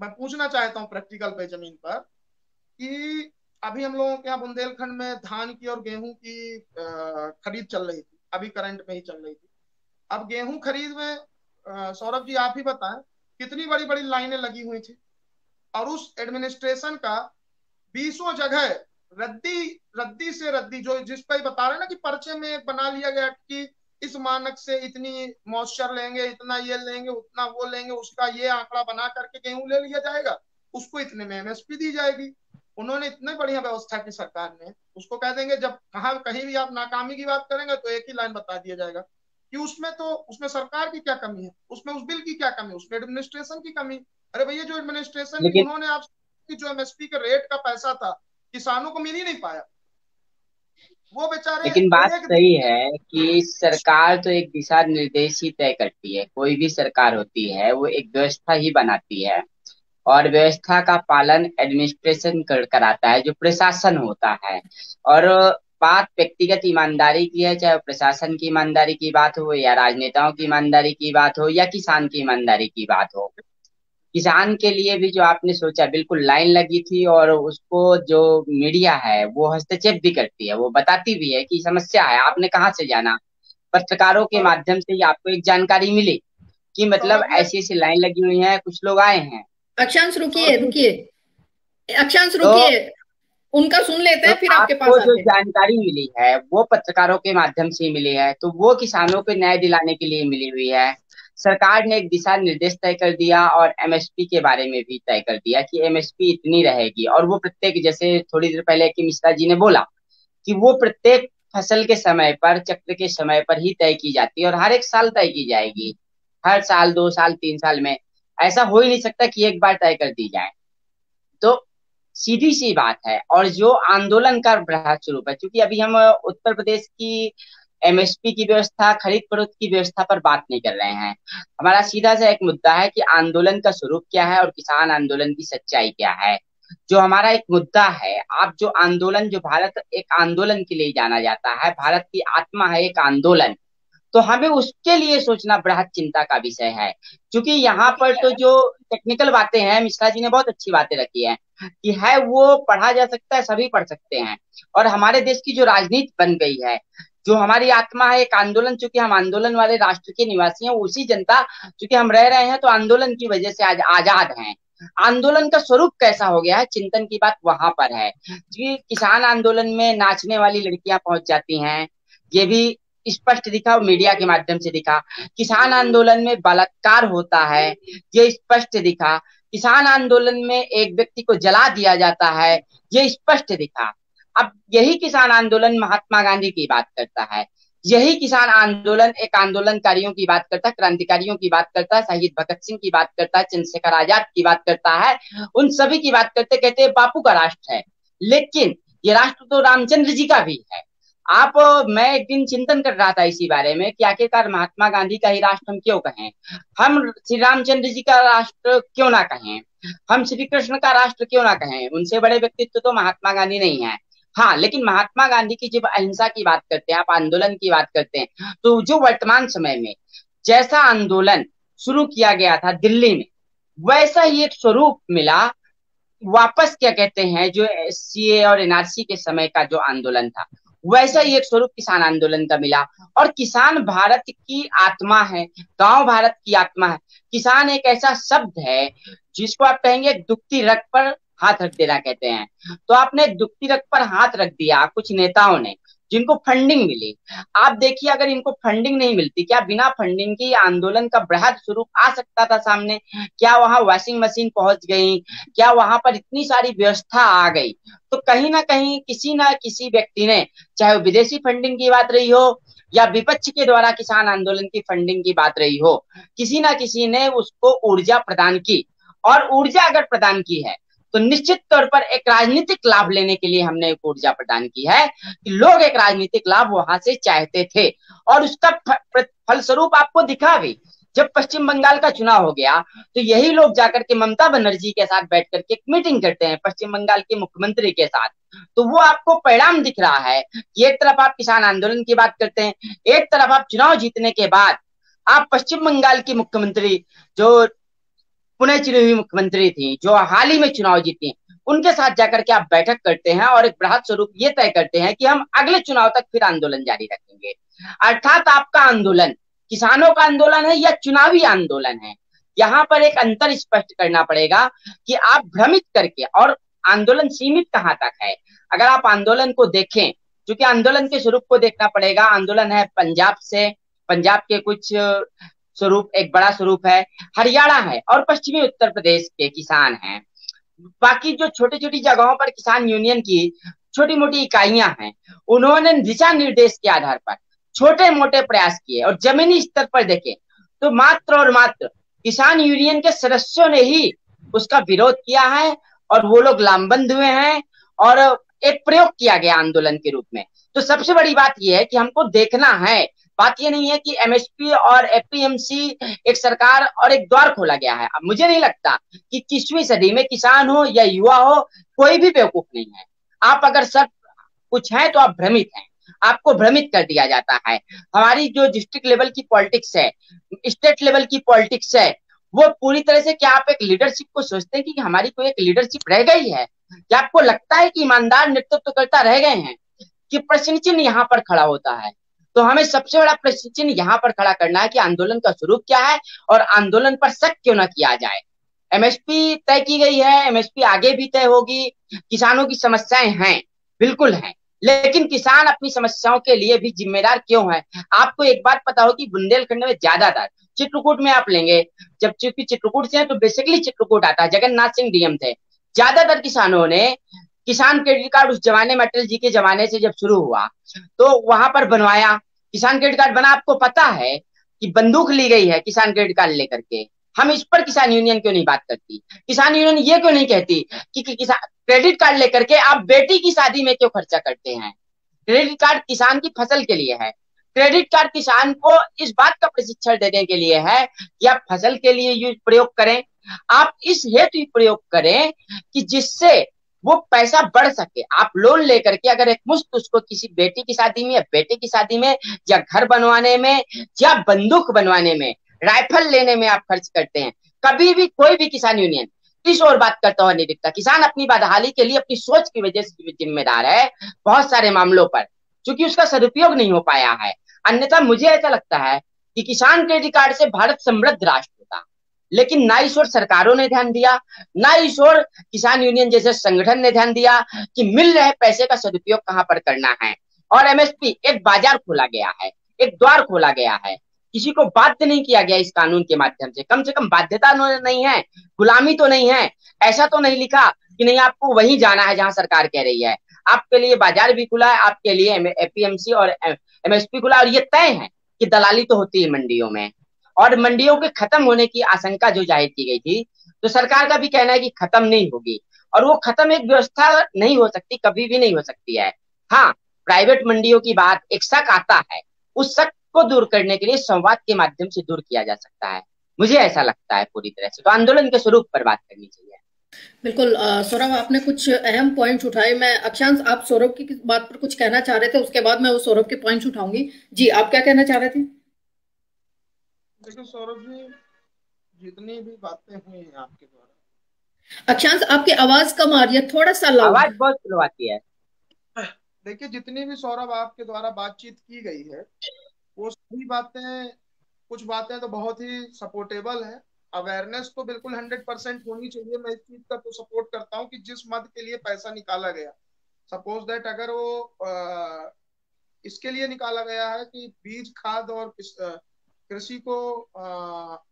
मैं पूछना चाहता हूं प्रैक्टिकल पे जमीन पर कि अभी हम लोगों के यहाँ बुंदेलखंड में धान की और गेहूं की खरीद चल रही थी, अभी करंट में ही चल रही थी। अब गेहूं खरीद में सौरभ जी आप ही बताएं कितनी बड़ी बड़ी लाइनें लगी हुई थी, और उस एडमिनिस्ट्रेशन का 20 जगह रद्दी से रद्दी, जो जिस पर बता रहे ना कि पर्चे में बना लिया गया कि इस मानक से इतनी मॉइस्चर लेंगे, इतना ये लेंगे, उतना वो लेंगे, उसका ये आंकड़ा बना करके गेहूं ले लिया जाएगा, उसको इतने में एमएसपी दी जाएगी। उन्होंने इतने बढ़िया व्यवस्था की सरकार ने, उसको कह देंगे जब कहीं भी आप नाकामी की बात करेंगे तो एक ही लाइन बता दिया जाएगा कि उसमें सरकार की क्या कमी है, उसमें उस बिल की क्या कमी, उसमें एडमिनिस्ट्रेशन की कमी। अरे भैया, जो एडमिनिस्ट्रेशन उन्होंने आप जो एमएसपी के रेट का पैसा था किसानों को मिल ही नहीं पाया, वो बेचारे। लेकिन बात सही है कि सरकार तो एक दिशा निर्देश ही तय करती है, कोई भी सरकार होती है वो एक व्यवस्था ही बनाती है और व्यवस्था का पालन एडमिनिस्ट्रेशन कराता है, जो प्रशासन होता है। और बात व्यक्तिगत ईमानदारी की है, चाहे प्रशासन की ईमानदारी की बात हो या राजनेताओं की ईमानदारी की बात हो या किसान की ईमानदारी की बात हो। किसान के लिए भी जो आपने सोचा, बिल्कुल लाइन लगी थी और उसको जो मीडिया है वो हस्तक्षेप भी करती है, वो बताती भी है कि समस्या है, आपने कहाँ से जाना, पत्रकारों के माध्यम से ही आपको एक जानकारी मिली कि मतलब ऐसी ऐसी लाइन लगी हुई है, कुछ लोग आए हैं। अक्षांश रुकिए, उनका सुन लेते हैं, फिर आपके पास जो जानकारी मिली है वो पत्रकारों के माध्यम से मिली है, तो वो किसानों को न्याय दिलाने के लिए मिली हुई है। सरकार ने एक दिशा निर्देश तय कर दिया और एमएसपी के बारे में भी तय कर दिया कि एमएसपी इतनी रहेगी, और वो प्रत्येक, जैसे थोड़ी देर पहले कि मिश्रा जी ने बोला कि वो प्रत्येक फसल के समय पर, चक्र के समय पर ही तय की जाती है और हर एक साल तय की जाएगी, हर साल, 2 साल 3 साल में। ऐसा हो ही नहीं सकता कि एक बार तय कर दी जाए, तो सीधी सी बात है। और जो आंदोलन का बड़ा स्वरूप है, क्योंकि अभी हम उत्तर प्रदेश की एमएसपी की व्यवस्था, खरीद फरोख्त की व्यवस्था पर बात नहीं कर रहे हैं। हमारा सीधा सा एक मुद्दा है कि आंदोलन का स्वरूप क्या है और किसान आंदोलन की सच्चाई क्या है, जो हमारा एक मुद्दा है। आप जो आंदोलन, जो भारत एक आंदोलन के लिए जाना जाता है, भारत की आत्मा है एक आंदोलन, तो हमें उसके लिए सोचना बृहद चिंता का विषय है। क्योंकि यहाँ पर तो जो टेक्निकल बातें हैं, मिश्रा जी ने बहुत अच्छी बातें रखी हैं कि है वो पढ़ा जा सकता है, सभी पढ़ सकते हैं। और हमारे देश की जो राजनीति बन गई है, जो हमारी आत्मा है एक आंदोलन, चूंकि हम आंदोलन वाले राष्ट्र के निवासी हैं, उसी जनता चूंकि हम रह रहे हैं तो आंदोलन की वजह से आज आजाद हैं। आंदोलन का स्वरूप कैसा हो गया है, चिंतन की बात वहां पर है जी। किसान आंदोलन में नाचने वाली लड़कियां पहुंच जाती हैं, ये भी स्पष्ट दिखा और मीडिया के माध्यम से दिखा। किसान आंदोलन में बलात्कार होता है, ये स्पष्ट दिखा। किसान आंदोलन में एक व्यक्ति को जला दिया जाता है, ये स्पष्ट दिखा। अब यही किसान आंदोलन महात्मा गांधी की बात करता है, यही किसान आंदोलन एक आंदोलनकारियों की बात करता है, क्रांतिकारियों की बात करता है, शहीद भगत सिंह की बात करता है, चंद्रशेखर आजाद की बात करता है, उन सभी की बात करते कहते हैं बापू का राष्ट्र है। लेकिन ये राष्ट्र तो रामचंद्र जी का भी है। आप, मैं एक दिन चिंतन कर रहा था इसी बारे में कि आखिरकार महात्मा गांधी का ही राष्ट्र हम क्यों कहें, हम श्री रामचंद्र जी का राष्ट्र क्यों ना कहें, हम श्री कृष्ण का राष्ट्र क्यों ना कहें। उनसे बड़े व्यक्तित्व तो महात्मा गांधी नहीं है। हाँ, लेकिन महात्मा गांधी की जब अहिंसा की बात करते हैं, आप आंदोलन की बात करते हैं, तो जो वर्तमान समय में जैसा आंदोलन शुरू किया गया था दिल्ली में, वैसा ही एक स्वरूप मिला वापस, क्या कहते हैं, जो सीए और एनआरसी के समय का जो आंदोलन था, वैसा ही एक स्वरूप किसान आंदोलन का मिला। और किसान भारत की आत्मा है, गांव भारत की आत्मा है। किसान एक ऐसा शब्द है जिसको आप कहेंगे दुखती रख पर हाथ रख देना कहते हैं। तो आपने दुखती रख पर हाथ रख दिया कुछ नेताओं ने, जिनको फंडिंग मिली। आप देखिए, अगर इनको फंडिंग नहीं मिलती, क्या बिना फंडिंग के आंदोलन का बृहद स्वरूप आ सकता था सामने? क्या वहां वॉशिंग मशीन पहुंच गई? क्या वहां पर इतनी सारी व्यवस्था आ गई? तो कहीं ना कहीं किसी ना किसी व्यक्ति ने, चाहे वो विदेशी फंडिंग की बात रही हो या विपक्ष के द्वारा किसान आंदोलन की फंडिंग की बात रही हो, किसी ना किसी ने उसको ऊर्जा प्रदान की। और ऊर्जा अगर प्रदान की है तो निश्चित तौर पर एक राजनीतिक लाभ लेने के लिए हमने एक ऊर्जा प्रदान की है कि लोग एक राजनीतिक लाभ वहां से चाहते थे। और उसका फलस्वरूप आपको दिखा भी। जब पश्चिम बंगाल का चुनाव हो गया तो यही लोग जाकर के ममता बनर्जी के साथ बैठ करके एक मीटिंग करते हैं पश्चिम बंगाल के मुख्यमंत्री के साथ। तो वो आपको परिणाम दिख रहा है कि एक तरफ आप किसान आंदोलन की बात करते हैं, एक तरफ आप चुनाव जीतने के बाद आप पश्चिम बंगाल की मुख्यमंत्री, जो पुणे चुनी हुई मुख्यमंत्री थी, जो हाल ही में चुनाव जीती, उनके साथ जाकर के आप बैठक करते हैं और एक बृहद स्वरूप ये तय करते हैं कि हम अगले चुनाव तक फिर आंदोलन जारी रखेंगे। अर्थात आपका आंदोलन किसानों का आंदोलन है या चुनावी आंदोलन है, यहाँ पर एक अंतर स्पष्ट करना पड़ेगा कि आप भ्रमित करके, और आंदोलन सीमित कहाँ तक है। अगर आप आंदोलन को देखें, क्योंकि आंदोलन के स्वरूप को देखना पड़ेगा। आंदोलन है पंजाब से, पंजाब के कुछ स्वरूप, एक बड़ा स्वरूप है, हरियाणा है और पश्चिमी उत्तर प्रदेश के किसान हैं। बाकी जो छोटी छोटी जगहों पर किसान यूनियन की छोटी मोटी इकाइयां हैं, उन्होंने दिशा निर्देश के आधार पर छोटे मोटे प्रयास किए। और जमीनी स्तर पर देखें तो मात्र और मात्र किसान यूनियन के सदस्यों ने ही उसका विरोध किया है और वो लोग लामबंद हुए हैं और एक प्रयोग किया गया आंदोलन के रूप में। तो सबसे बड़ी बात यह है कि हमको देखना है, बात ये नहीं है कि एमएसपी और एपीएमसी एक सरकार और एक द्वार खोला गया है। अब मुझे नहीं लगता कि 21वीं सदी में किसान हो या युवा हो, कोई भी बेवकूफ नहीं है। आप अगर सब कुछ हैं तो आप भ्रमित हैं, आपको भ्रमित कर दिया जाता है। हमारी जो डिस्ट्रिक्ट लेवल की पॉलिटिक्स है, स्टेट लेवल की पॉलिटिक्स है, वो पूरी तरह से, क्या आप एक लीडरशिप को सोचते हैं कि हमारी कोई एक लीडरशिप रह गई है? क्या आपको लगता है कि ईमानदार नेतृत्वकर्ता रह गए हैं? कि प्रश्न चिन्ह यहाँ पर खड़ा होता है। तो हमें सबसे बड़ा प्रश्न चिन्ह यहाँ पर खड़ा करना है कि आंदोलन का स्वरूप क्या है और आंदोलन पर शक क्यों ना किया जाए। एमएसपी तय की गई है, एमएसपी आगे भी तय होगी। किसानों की समस्याएं हैं, बिल्कुल हैं, लेकिन किसान अपनी समस्याओं के लिए भी जिम्मेदार क्यों है? आपको एक बात पता हो कि बुंदेलखंड में ज्यादातर, चित्रकूट में आप लेंगे, जब चूंकि चित्रकूट से है तो बेसिकली चित्रकूट आता है, जगन्नाथ सिंह डीएम थे, ज्यादातर किसानों ने किसान क्रेडिट कार्ड उस जमाने में अटल जी के जमाने से जब शुरू हुआ तो वहां पर बनवाया। किसान क्रेडिट कार्ड बना, आपको पता है कि बंदूक ली गई है किसान क्रेडिट कार्ड लेकर के। हम इस पर किसान यूनियन क्यों नहीं बात करती? किसान यूनियन ये क्यों नहीं कहती कि किसान क्रेडिट कार्ड लेकर के आप बेटी की शादी में क्यों खर्चा करते हैं? क्रेडिट कार्ड किसान की फसल के लिए है, क्रेडिट कार्ड किसान को इस बात का प्रशिक्षण देने के लिए है कि आप फसल के लिए प्रयोग करें, आप इस हेतु प्रयोग करें कि जिससे वो पैसा बढ़ सके। आप लोन लेकर के अगर एक मुश्त उसको किसी बेटी की शादी में या बेटे की शादी में या घर बनवाने में या बंदूक बनवाने में, राइफल लेने में आप खर्च करते हैं। कभी भी कोई भी किसान यूनियन इस और बात करता हुआ नहीं दिखता। किसान अपनी बदहाली के लिए अपनी सोच की वजह से जिम्मेदार है बहुत सारे मामलों पर, क्योंकि उसका सदुपयोग नहीं हो पाया है। अन्यथा मुझे ऐसा लगता है कि किसान क्रेडिट कार्ड से भारत समृद्ध राष्ट्र होता, लेकिन ना इस ओर सरकारों ने ध्यान दिया, ना इस ओर किसान यूनियन जैसे संगठन ने ध्यान दिया कि मिल रहे पैसे का सदुपयोग कहाँ पर करना है। और एमएसपी एक बाजार खोला गया है, एक द्वार खोला गया है, किसी को बाध्य नहीं किया गया इस कानून के माध्यम से कम बाध्यता नहीं है, गुलामी तो नहीं है। ऐसा तो नहीं लिखा कि नहीं आपको वहीं जाना है जहां सरकार कह रही है। आपके लिए बाजार भी खुला है, आपके लिए एपीएमसी और एमएसपी खुला, और ये तय है कि दलाली तो होती है मंडियों में, और मंडियों के खत्म होने की आशंका जो जाहिर की गई थी, तो सरकार का भी कहना है कि खत्म नहीं होगी, और वो खत्म एक व्यवस्था नहीं हो सकती, कभी भी नहीं हो सकती है। हाँ, प्राइवेट मंडियों की बात, एक शक आता है, उस शक को दूर करने के लिए संवाद के माध्यम से दूर किया जा सकता है, मुझे ऐसा लगता है पूरी तरह से। तो आंदोलन के स्वरूप पर बात करनी चाहिए। बिल्कुल सौरभ, आपने कुछ अहम पॉइंट्स उठाए। मैं अक्षांश, आप सौरभ की बात पर कुछ कहना चाह रहे थे, उसके बाद मैं वो सौरभ के पॉइंट्स उठाऊंगी। जी, आप क्या कहना चाह रहे थे? देखो सौरभ जी, जितनी भी बातें हुई हैं आपके द्वारा, अक्षांश आपकी आवाज कम आ रही है, थोड़ा सा लाउड, आवाज बहुत स्लो आती है। देखिए, जितनी भी सौरभ आपके द्वारा बातचीत की गई है, वो सभी बातें, कुछ बातें तो बहुत ही सपोर्टेबल है। अवेयरनेस तो बिल्कुल 100% होनी चाहिए। मैं इस चीज का तो सपोर्ट करता हूँ कि जिस मद के लिए पैसा निकाला गया, सपोज दैट अगर वो इसके लिए निकाला गया है कि बीज, खाद और कृषि को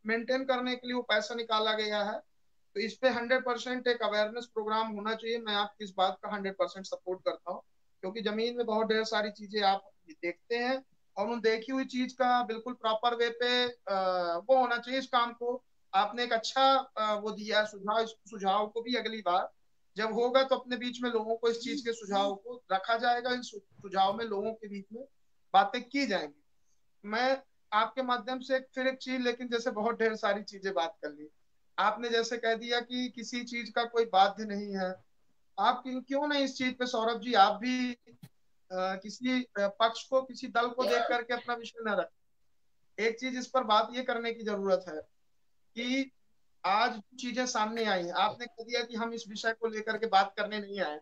मेंटेन करने के लिए वो पैसा निकाला गया है, तो इस पे 100% एक अवेयरनेस प्रोग्राम होना चाहिए। मैं आपकी इस बात का 100% सपोर्ट करता हूँ, क्योंकि जमीन में बहुत ढेर सारी चीजें आप देखते हैं, और उन देखी हुई चीज का बिल्कुल प्रॉपर वे पे वो होना चाहिए। इस काम को आपने एक अच्छा वो दिया है सुझाव, इस सुझाव को भी अगली बार जब होगा तो अपने बीच में लोगों को इस चीज के सुझाव को रखा जाएगा, इन सुझाव में लोगों के बीच में बातें की जाएंगी। मैं आपके माध्यम से फिर एक चीज, लेकिन जैसे बहुत ढेर सारी चीजें बात कर ली आपने, जैसे कह दिया कि किसी चीज का कोई बाध्य नहीं है। आप क्यों नहीं इस चीज पे सौरभ जी, आप भी किसी पक्ष को, किसी दल को देख करके अपना विषय न रखें। एक चीज इस पर बात ये करने की जरूरत है कि आज चीजें सामने आई हैं, आपने कह दिया कि हम इस विषय को लेकर के बात करने नहीं आए।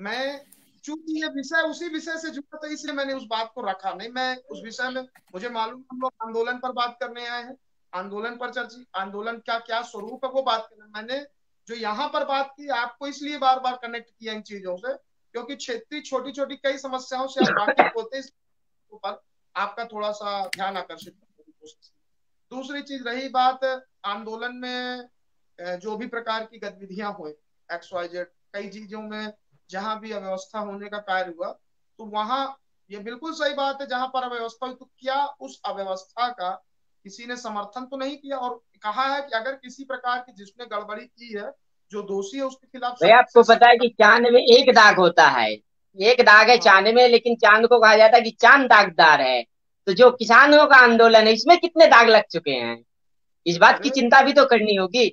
मैं चूंकि ये विषय उसी विषय से जुड़ा था, इसलिए मैंने उस बात को रखा नहीं। मैं उस विषय में, मुझे मालूम हम लोग आंदोलन पर बात करने आए हैं, आंदोलन पर चर्चा, आंदोलन का क्या स्वरूप है वो बात करना। मैंने जो यहाँ पर बात की, आपको इसलिए बार बार कनेक्ट किया इन चीजों से, क्योंकि क्षेत्रीय छोटी छोटी कई समस्याओं से आप वाकिफ होते हैं, ऊपर आपका थोड़ा सा ध्यान आकर्षित करने की कोशिश। दूसरी चीज, रही बात आंदोलन में जो भी प्रकार की गतिविधियां हुई, XYZ कई चीजों में जहां भी अव्यवस्था होने का कार्य हुआ, तो वहां ये बिल्कुल सही बात है, जहां पर अव्यवस्था हुई तो क्या उस अव्यवस्था का किसी ने समर्थन तो नहीं किया, और कहा है कि अगर किसी प्रकार की जिसने गड़बड़ी की है, जो दोषी है उसके खिलाफ। भाई आपको पता है कि चांद में एक दाग होता है, एक दाग है चांद में, लेकिन चांद को कहा जाता है कि चांद दागदार है। तो जो किसानों का आंदोलन है, इसमें कितने दाग लग चुके हैं, इस बात की चिंता भी तो करनी होगी।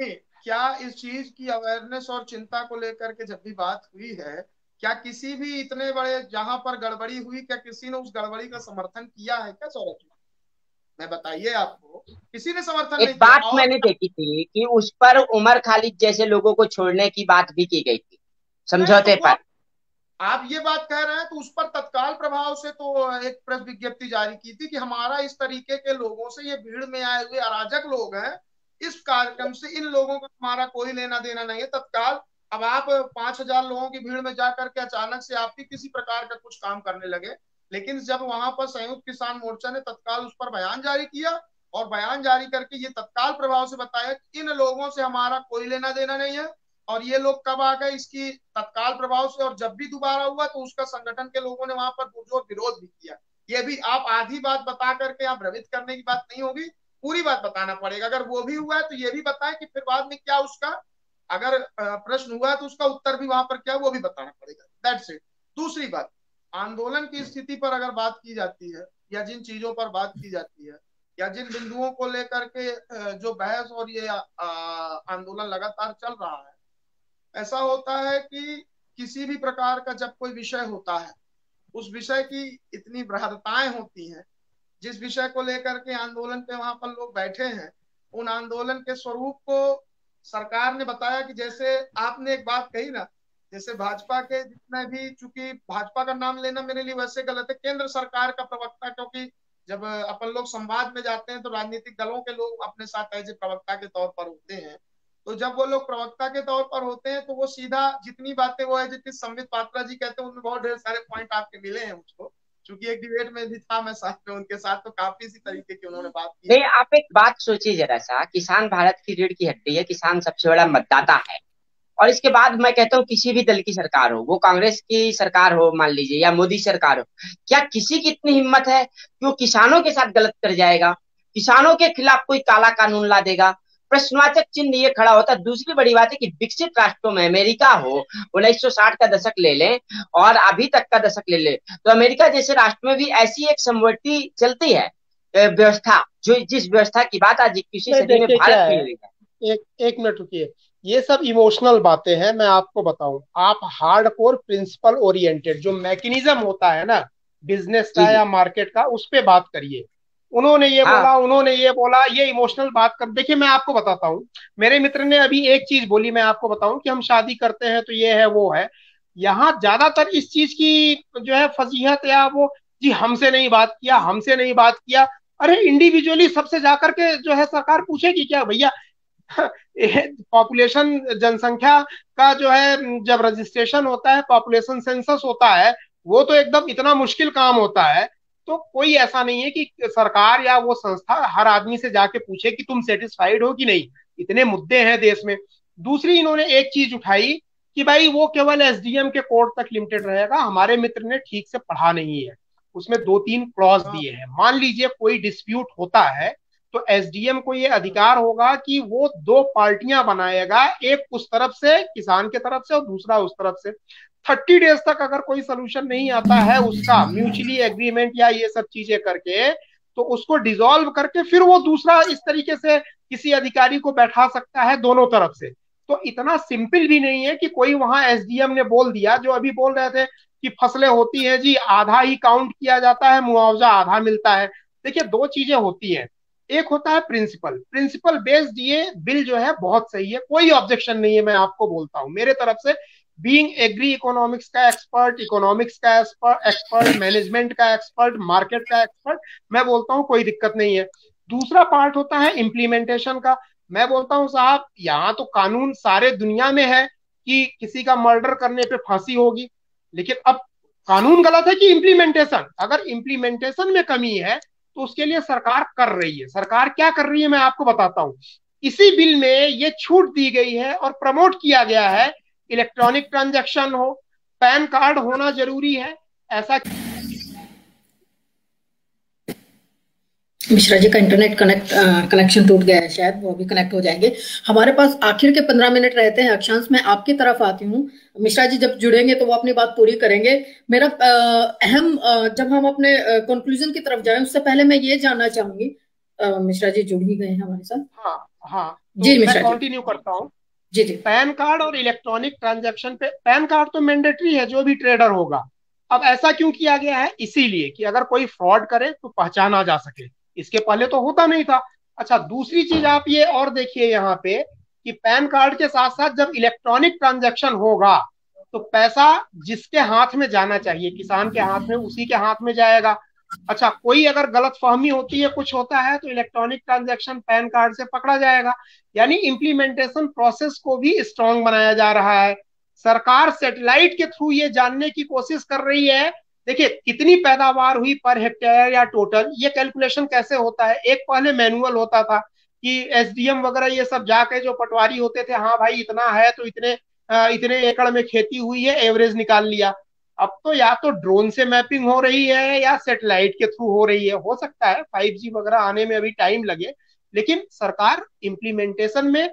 क्या इस चीज की अवेयरनेस और चिंता को लेकर के जब भी बात हुई है, क्या किसी भी इतने बड़े जहां पर गड़बड़ी हुई, क्या किसी ने उस गड़बड़ी का समर्थन किया है क्या सौरभ जी? मैं बताइए, आपको किसी ने समर्थन एक नहीं बात किया। मैंने देखी थी कि उस पर उमर खालिद जैसे लोगों को छोड़ने की बात भी की गई थी समझौते पर। आप ये बात कह रहे हैं तो उस पर तत्काल प्रभाव से तो एक प्रेस विज्ञप्ति जारी की थी कि हमारा इस तरीके के लोगों से, ये भीड़ में आए हुए अराजक लोग हैं, इस कार्यक्रम से इन लोगों का हमारा कोई लेना देना नहीं है। तत्काल अब आप 5000 लोगों की भीड़ में जाकर के अचानक से आप भी किसी प्रकार का कुछ काम करने लगे, लेकिन जब वहां पर संयुक्त किसान मोर्चा ने तत्काल उस पर बयान जारी किया, और बयान जारी करके ये तत्काल प्रभाव से बताया कि इन लोगों से हमारा कोई लेना देना नहीं है, और ये लोग कब आ गए, इसकी तत्काल प्रभाव से। और जब भी दोबारा हुआ तो उसका संगठन के लोगों ने वहां पर पुरजोर विरोध भी किया। ये भी आप आधी बात बता करके आप भ्रमित करने की बात नहीं होगी, पूरी बात बताना पड़ेगा। अगर वो भी हुआ है तो ये भी बताएं कि फिर बाद में क्या उसका अगर प्रश्न हुआ है तो उसका उत्तर भी वहां पर क्या, वो भी बताना पड़ेगा। That's it. दूसरी बात, आंदोलन की स्थिति पर अगर बात की जाती है या जिन चीजों पर बात की जाती है या जिन बिंदुओं को लेकर के जो बहस और ये आंदोलन लगातार चल रहा है, ऐसा होता है कि किसी भी प्रकार का जब कोई विषय होता है उस विषय की इतनी बृहदताएं होती हैं, जिस विषय को लेकर के आंदोलन पे वहां पर लोग बैठे हैं, उन आंदोलन के स्वरूप को सरकार ने बताया कि जैसे आपने एक बात कही ना, जैसे भाजपा के जितने भी, चूंकि भाजपा का नाम लेना मेरे लिए वैसे गलत है, केंद्र सरकार का प्रवक्ता, क्योंकि जब अपन लोग संवाद में जाते हैं तो राजनीतिक दलों के लोग अपने साथ एज ए प्रवक्ता के तौर पर होते हैं, तो जब वो लोग प्रवक्ता के तौर पर होते हैं तो वो सीधा जितनी बातें वो है, जितनी संबित पात्रा जी कहते हैं उनमें बहुत ढेर सारे पॉइंट आपके मिले हैं उसको, क्योंकि एक डिबेट में भी था मैं साथ में उनके साथ, तो काफी इसी तरीके की उन्होंने बात की। आप एक बात सोचिए जरा सा, किसान भारत की रीढ़ की हड्डी है, किसान सबसे बड़ा मतदाता है, और इसके बाद मैं कहता हूँ किसी भी दल की सरकार हो, वो कांग्रेस की सरकार हो मान लीजिए या मोदी सरकार हो, क्या किसी की इतनी हिम्मत है कि वो किसानों के साथ गलत कर जाएगा, किसानों के खिलाफ कोई काला कानून ला देगा? प्रश्नवाचक चिन्ह ये खड़ा होता है। दूसरी बड़ी बात है कि विकसित राष्ट्रों में अमेरिका हो, 1960 का दशक ले लें और अभी तक का दशक ले लें, तो अमेरिका जैसे राष्ट्र में भी ऐसी एक समवर्ती चलती है व्यवस्था, जो जिस व्यवस्था की बात आज 21वीं सदी में भारत में हुई है। एक मिनट रुकिए, ये सब इमोशनल बातें हैं। मैं आपको बताऊं, आप हार्डकोर प्रिंसिपल ओरिएंटेड जो मैकेनिज्म होता है ना बिजनेस का या मार्केट का, उस पे बात करिए। उन्होंने ये बोला, उन्होंने ये बोला, ये इमोशनल बात कर। देखिए मैं आपको बताता हूँ, मेरे मित्र ने अभी एक चीज बोली, मैं आपको बताऊं कि हम शादी करते हैं तो ये है वो है, यहाँ ज्यादातर इस चीज की जो है फजीहत या वो, जी हमसे नहीं बात किया, हमसे नहीं बात किया। अरे इंडिविजुअली सबसे जाकर के जो है सरकार पूछेगी क्या भैया? पॉपुलेशन जनसंख्या का जो है जब रजिस्ट्रेशन होता है, पॉपुलेशन सेंसस होता है, वो तो एकदम इतना मुश्किल काम होता है, तो कोई ऐसा नहीं है कि सरकार या वो संस्था हर आदमी से जाके पूछे कि तुम सेटिस्फाइड हो कि नहीं। इतने मुद्दे हैं देश में। दूसरी इन्होंने एक चीज उठाई कि भाई वो केवल SDM के कोड तक लिमिटेड रहेगा, हमारे मित्र ने ठीक से पढ़ा नहीं है, उसमें 2-3 क्लॉज दिए हैं। मान लीजिए कोई डिस्प्यूट होता है तो SDM को ये अधिकार होगा कि वो 2 पार्टियां बनाएगा, एक उस तरफ से किसान के तरफ से और दूसरा उस तरफ से। 30 डेज तक अगर कोई सोल्यूशन नहीं आता है उसका, म्यूचुअली एग्रीमेंट या ये सब चीजें करके, तो उसको डिसॉल्व करके फिर वो दूसरा इस तरीके से किसी अधिकारी को बैठा सकता है दोनों तरफ से। तो इतना सिंपल भी नहीं है कि कोई वहां SDM ने बोल दिया, जो अभी बोल रहे थे कि फसलें होती है जी, आधा ही काउंट किया जाता है, मुआवजा आधा मिलता है। देखिए 2 चीजें होती है, एक होता है प्रिंसिपल बेस्ड। ये बिल जो है बहुत सही है, कोई ऑब्जेक्शन नहीं है। मैं आपको बोलता हूँ मेरे तरफ से, बीइंग एग्री इकोनॉमिक्स का एक्सपर्ट, इकोनॉमिक्स का एक्सपर्ट, मैनेजमेंट का एक्सपर्ट, मार्केट का एक्सपर्ट, मैं बोलता हूँ कोई दिक्कत नहीं है। दूसरा पार्ट होता है इम्प्लीमेंटेशन का। मैं बोलता हूँ साहब, यहाँ तो कानून सारे दुनिया में है कि किसी का मर्डर करने पर फांसी होगी, लेकिन अब कानून गलत है कि इम्प्लीमेंटेशन, अगर इम्प्लीमेंटेशन में कमी है तो उसके लिए सरकार कर रही है। सरकार क्या कर रही है मैं आपको बताता हूँ, इसी बिल में ये छूट दी गई है और प्रमोट किया गया है, इलेक्ट्रॉनिक ट्रांजैक्शन हो, पैन कार्ड होना जरूरी है। ऐसा मिश्रा जी का इंटरनेट कनेक्शन टूट गया है, शायद वो भी कनेक्ट हो जाएंगे। हमारे पास आखिर के 15 मिनट रहते हैं। अक्षांश, मैं आपकी तरफ आती हूँ। मिश्रा जी जब जुड़ेंगे तो वो अपनी बात पूरी करेंगे। मेरा जब हम अपने कंक्लूजन की तरफ जाएं उससे पहले मैं ये जानना चाहूंगी, मिश्रा जी जुड़ ही गए हैं हमारे साथ। तो जी मिश्रा, कंटिन्यू करता हूँ। जी, पैन कार्ड और इलेक्ट्रॉनिक ट्रांजेक्शन पे, पैन कार्ड तो मैंडेटरी है जो भी ट्रेडर होगा। अब ऐसा क्यों किया गया है? इसीलिए कि अगर कोई फ्रॉड करे तो पहचाना जा सके, इसके पहले तो होता नहीं था। अच्छा, दूसरी चीज आप ये और देखिए यहाँ पे कि पैन कार्ड के साथ साथ जब इलेक्ट्रॉनिक ट्रांजैक्शन होगा तो पैसा जिसके हाथ में जाना चाहिए, किसान के हाथ में, उसी के हाथ में जाएगा। अच्छा, कोई अगर गलतफहमी होती है, कुछ होता है, तो इलेक्ट्रॉनिक ट्रांजैक्शन पैन कार्ड से पकड़ा जाएगा। यानी इम्प्लीमेंटेशन प्रोसेस को भी स्ट्रॉन्ग बनाया जा रहा है। सरकार सैटेलाइट के थ्रू ये जानने की कोशिश कर रही है, देखिए कितनी पैदावार हुई पर हेक्टेयर या टोटल, ये कैलकुलेशन कैसे होता है। एक पहले मैनुअल होता था कि SDM वगैरह ये सब जाके जो पटवारी होते थे, हाँ भाई इतना है तो इतने एकड़ में खेती हुई है, एवरेज निकाल लिया। अब तो या तो ड्रोन से मैपिंग हो रही है या सैटेलाइट के थ्रू हो रही है। हो सकता है 5G वगैरह आने में अभी टाइम लगे, लेकिन सरकार इम्प्लीमेंटेशन में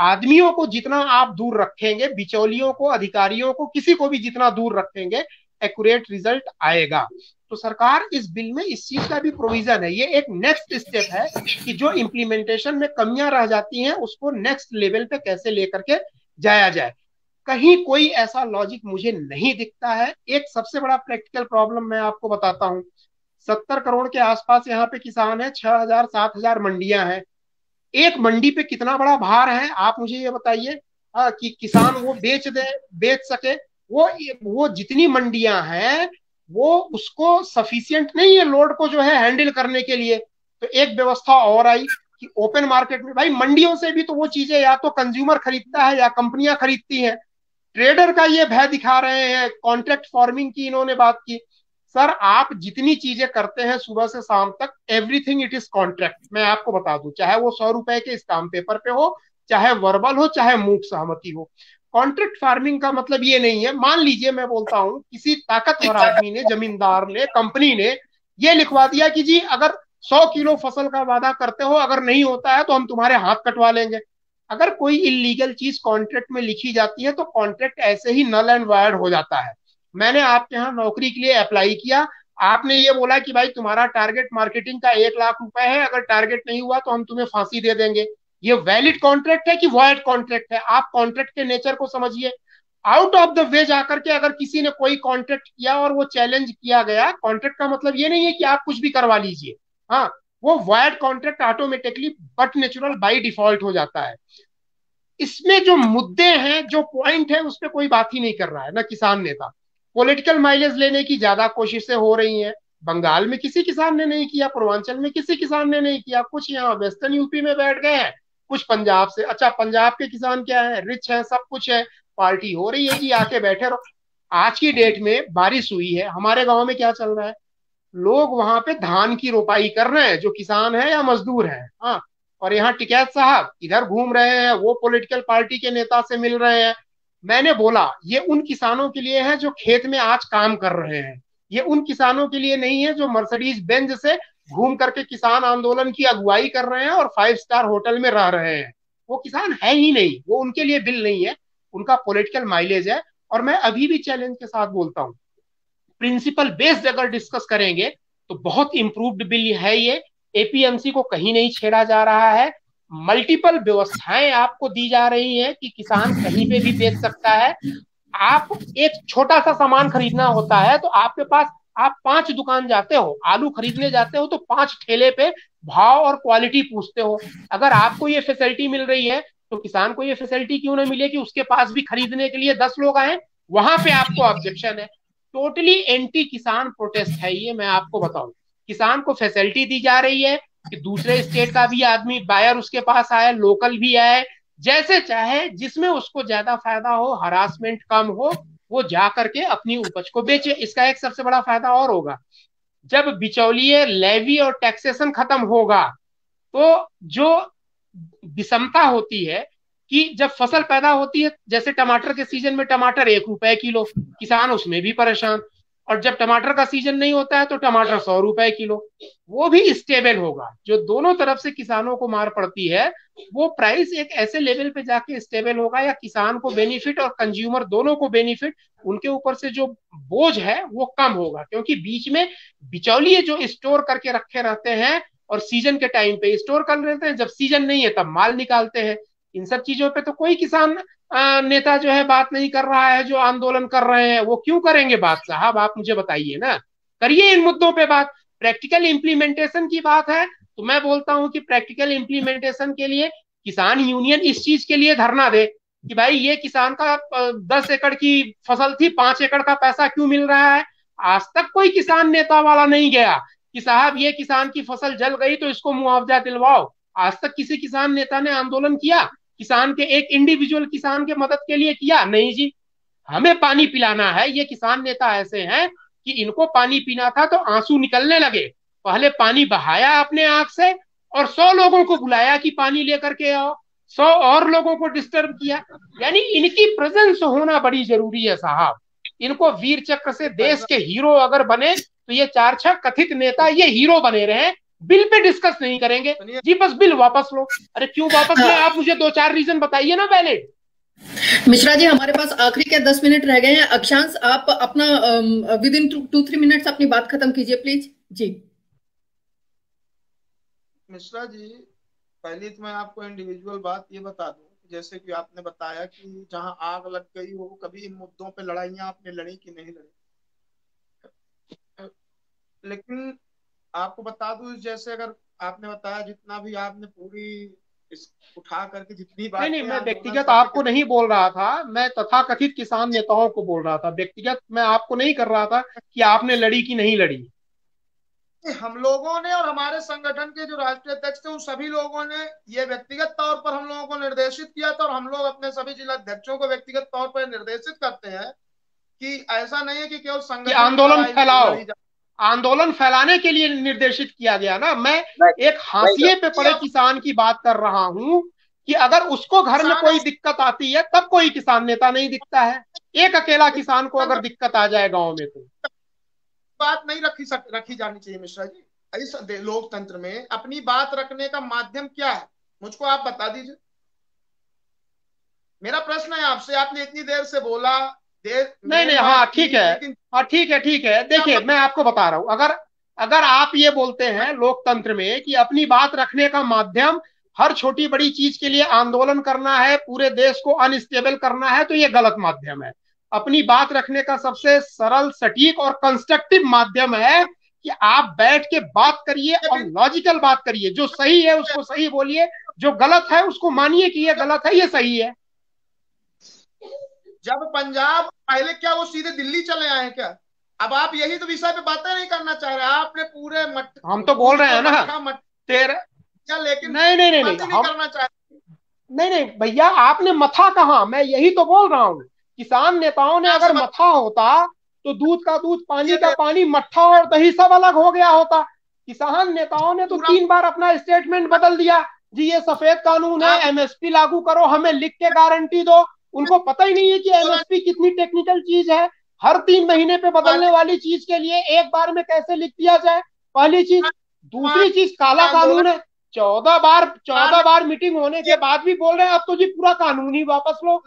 आदमियों को जितना आप दूर रखेंगे, बिचौलियों को, अधिकारियों को, किसी को भी जितना दूर रखेंगे, एक्यूरेट रिजल्ट आएगा। तो सरकार इस बिल में इस चीज का भी प्रोविजन है, ये एक नेक्स्ट स्टेप है कि जो इम्प्लीमेंटेशन में कमियां रह जाती हैं उसको नेक्स्ट लेवल पे कैसे लेकर के जाया जाए। कहीं कोई ऐसा लॉजिक मुझे नहीं दिखता है। एक सबसे बड़ा प्रैक्टिकल प्रॉब्लम मैं आपको बताता हूँ, 70 करोड़ के आसपास यहाँ पे किसान है, 6,000-7,000 मंडियां हैं। एक मंडी पे कितना बड़ा भार है आप मुझे ये बताइए कि किसान वो बेच सके। वो जितनी मंडियां हैं वो उसको सफिशिएंट नहीं है लोड को जो है हैंडल करने के लिए। तो एक व्यवस्था और आई कि ओपन मार्केट में भाई मंडियों से भी तो वो चीजें या तो कंज्यूमर खरीदता है या कंपनियां खरीदती हैं। ट्रेडर का ये भय दिखा रहे हैं, कॉन्ट्रैक्ट फार्मिंग की इन्होंने बात की। सर आप जितनी चीजें करते हैं सुबह से शाम तक एवरीथिंग इट इज कॉन्ट्रैक्ट। मैं आपको बता दूं, चाहे वो 100 रुपए के स्टाम्प पेपर पे हो, चाहे वर्बल हो, चाहे मूक सहमति हो। कॉन्ट्रैक्ट फार्मिंग का मतलब ये नहीं है, मान लीजिए मैं बोलता हूं किसी ताकतवर आदमी ने, जमींदार ने, कंपनी ने ये लिखवा दिया कि जी अगर 100 किलो फसल का वादा करते हो, अगर नहीं होता है तो हम तुम्हारे हाथ कटवा लेंगे। अगर कोई इलीगल चीज कॉन्ट्रैक्ट में लिखी जाती है तो कॉन्ट्रैक्ट ऐसे ही नल एंड वायर्ड हो जाता है। मैंने आपके यहाँ नौकरी के लिए अप्लाई किया, आपने ये बोला कि भाई तुम्हारा टारगेट मार्केटिंग का 1 लाख रुपए है, अगर टारगेट नहीं हुआ तो हम तुम्हें फांसी दे देंगे। ये वैलिड कॉन्ट्रैक्ट है कि वॉयड कॉन्ट्रैक्ट है? आप कॉन्ट्रैक्ट के नेचर को समझिए। आउट ऑफ द वे जाकर के अगर किसी ने कोई कॉन्ट्रैक्ट किया और वो चैलेंज किया गया, कॉन्ट्रैक्ट का मतलब ये नहीं है कि आप कुछ भी करवा लीजिए। हाँ, वो void contract automatically but natural by default हो जाता है। इसमें जो मुद्दे हैं, जो पॉइंट है, उस पर कोई बात ही नहीं कर रहा है ना किसान नेता। पॉलिटिकल माइलेज लेने की ज्यादा कोशिशें हो रही हैं। बंगाल में किसी किसान ने नहीं किया, पूर्वांचल में किसी किसान ने नहीं किया, कुछ यहाँ वेस्टर्न यूपी में बैठ गए हैं, कुछ पंजाब से। अच्छा, पंजाब के किसान क्या है, रिच है, सब कुछ है, पार्टी हो रही है कि आके बैठे रहो। आज की डेट में बारिश हुई है, हमारे गाँव में क्या चल रहा है, लोग वहां पे धान की रोपाई कर रहे हैं जो किसान है या मजदूर है। हाँ, और यहाँ टिकैत साहब इधर घूम रहे हैं, वो पॉलिटिकल पार्टी के नेता से मिल रहे हैं। मैंने बोला ये उन किसानों के लिए है जो खेत में आज काम कर रहे हैं, ये उन किसानों के लिए नहीं है जो मर्सिडीज बेंज से घूम करके किसान आंदोलन की अगुवाई कर रहे हैं और 5 स्टार होटल में रह रहे हैं। वो किसान है ही नहीं, वो उनके लिए बिल नहीं है, उनका पॉलिटिकल माइलेज है। और मैं अभी भी चैलेंज के साथ बोलता हूँ, प्रिंसिपल बेस्ड अगर डिस्कस करेंगे तो बहुत इंप्रूव्ड बिल है ये। एपीएमसी को कहीं नहीं छेड़ा जा रहा है, मल्टीपल व्यवस्थाएं आपको दी जा रही हैं कि किसान कहीं पे भी बेच सकता है। आप एक छोटा सा सामान खरीदना होता है तो आपके पास, आप 5 दुकान जाते हो, आलू खरीदने जाते हो तो 5 ठेले पे भाव और क्वालिटी पूछते हो। अगर आपको ये फैसिलिटी मिल रही है तो किसान को ये फैसिलिटी क्यों ना मिले कि उसके पास भी खरीदने के लिए 10 लोग आए। वहां पे आपको ऑब्जेक्शन है। टोटली एंटी किसान प्रोटेस्ट है ये। मैं आपको बताऊं, किसान को फैसिलिटी दी जा रही है कि दूसरे स्टेट का भी आदमी बायर उसके पास आए, लोकल भी आए, जैसे चाहे, जिसमें उसको ज्यादा फायदा हो, हरासमेंट कम हो, वो जा करके अपनी उपज को बेचे। इसका एक सबसे बड़ा फायदा और होगा, जब बिचौलिए, लेवी और टैक्सेशन खत्म होगा तो जो विषमता होती है कि जब फसल पैदा होती है, जैसे टमाटर के सीजन में टमाटर 1 रुपए किलो, किसान उसमें भी परेशान, और जब टमाटर का सीजन नहीं होता है तो टमाटर 100 रुपए किलो, वो भी स्टेबल होगा। जो दोनों तरफ से किसानों को मार पड़ती है, वो प्राइस एक ऐसे लेवल पे जाके स्टेबल होगा या किसान को बेनिफिट और कंज्यूमर दोनों को बेनिफिट, उनके ऊपर से जो बोझ है वो कम होगा। क्योंकि बीच में बिचौलिए जो स्टोर करके रखे रहते हैं और सीजन के टाइम पे स्टोर कर लेते हैं, जब सीजन नहीं है तब माल निकालते हैं। इन सब चीजों पे तो कोई किसान नेता जो है बात नहीं कर रहा है। जो आंदोलन कर रहे हैं वो क्यों करेंगे बात? साहब आप मुझे बताइए ना, करिए इन मुद्दों पे बात। प्रैक्टिकल इम्प्लीमेंटेशन की बात है तो मैं बोलता हूं कि प्रैक्टिकल इम्प्लीमेंटेशन के लिए किसान यूनियन इस चीज के लिए धरना दे कि भाई ये किसान का 10 एकड़ की फसल थी, 5 एकड़ का पैसा क्यों मिल रहा है? आज तक कोई किसान नेता वाला नहीं गया कि साहब ये किसान की फसल जल गई तो इसको मुआवजा दिलवाओ। आज तक किसी किसान नेता ने आंदोलन किया, किसान के एक इंडिविजुअल किसान के मदद के लिए किया? नहीं जी, हमें पानी पिलाना है। ये किसान नेता ऐसे हैं कि इनको पानी पीना था तो आंसू निकलने लगे, पहले पानी बहाया अपने आंख से और 100 लोगों को बुलाया कि पानी लेकर के आओ, 100 और लोगों को डिस्टर्ब किया। यानी इनकी प्रेजेंस होना बड़ी जरूरी है साहब। इनको वीर चक्र से देश के हीरो अगर बने तो ये 4-6 कथित नेता ये हीरो बने रहे। बिल पे डिस्कस नहीं करेंगे जी, बस बिल वापस लो। अरे क्यों वापस लो? आप मुझे 2-4 रीजन बताइए ना वैलिड। मिश्रा जी, हमारे पास आखिरी के 10 मिनट रह गए हैं। अक्षांश, आप अपना विदिन 2-3 मिनट्स अपनी बात खत्म कीजिए प्लीज। जी मिश्रा जी, पहले तो मैं आपको इंडिविजुअल बात ये बता दूं, जैसे कि आपने बताया कि जहां आग लग गई हो, कभी इन मुद्दों पे लड़ाइयां आपने लड़ी कि नहीं लड़ी, लेकिन आपको बता दूं, जैसे अगर आपने बताया जितना भी आपने पूरी उठा करके जितनी बात, नहीं मैं व्यक्तिगत आपको नहीं बोल रहा था, मैं तथाकथित किसान नेताओं को बोल रहा था, व्यक्तिगत मैं आपको नहीं कर रहा था कि आपने लड़ी कि नहीं लड़ी। हम लोगों ने और हमारे संगठन के जो राष्ट्रीय अध्यक्ष थे उन सभी लोगों ने ये व्यक्तिगत तौर पर हम लोगों को निर्देशित किया था, और हम लोग अपने सभी जिला अध्यक्षों को व्यक्तिगत तौर पर निर्देशित करते हैं कि ऐसा नहीं है कि केवल संगठन आंदोलन फैलाओ, आंदोलन फैलाने के लिए निर्देशित किया गया ना। मैं एक हाशिए पे पड़े किसान की बात कर रहा हूँ कि अगर उसको घर में कोई दिक्कत आती है तब कोई किसान नेता नहीं दिखता है, एक अकेला किसान को अगर दिक्कत आ जाए गाँव में तो बात नहीं रखी जानी चाहिए। मिश्रा जी, इस लोकतंत्र में अपनी बात रखने का माध्यम क्या है मुझको आप बता दीजिए। मेरा प्रश्न है आपसे, आपने इतनी देर से बोला, नहीं हाँ ठीक है, हाँ ठीक है। देखिए मैं आपको बता रहा हूँ, अगर आप ये बोलते हैं लोकतंत्र में कि अपनी बात रखने का माध्यम हर छोटी बड़ी चीज के लिए आंदोलन करना है, पूरे देश को अनस्टेबल करना है, तो ये गलत माध्यम है। अपनी बात रखने का सबसे सरल, सटीक और कंस्ट्रक्टिव माध्यम है कि आप बैठ के बात करिए और लॉजिकल बात करिए, जो सही है उसको सही बोलिए, जो गलत है उसको मानिए कि ये गलत है, ये सही है। जब पंजाब पहले क्या वो सीधे दिल्ली चले आए क्या? अब आप यही तो विषय पे बातें नहीं करना चाह रहे, आपने पूरे हम तो बोल रहे हैं ना तेरा, लेकिन नहीं करना चाह रहे। नहीं भैया, आपने मथा कहा, मैं यही तो बोल रहा हूँ, किसान नेताओं ने अगर मथा होता तो दूध का दूध, पानी का पानी, मट्ठा और दही सब अलग हो गया होता। किसान नेताओं ने तो 3 बार अपना स्टेटमेंट बदल दिया जी, ये सफेद कानून है, एमएसपी लागू करो, हमें लिख के गारंटी दो। उनको पता ही नहीं है कि एमएसपी कितनी टेक्निकल चीज है, हर 3 महीने पे बदलने वाली चीज के लिए एक बार में कैसे लिख दिया जाए, पहली चीज। दूसरी चीज, काला कानून है, 14 बार मीटिंग होने के बाद भी बोल रहे हैं अब तो जी पूरा कानून ही वापस लो।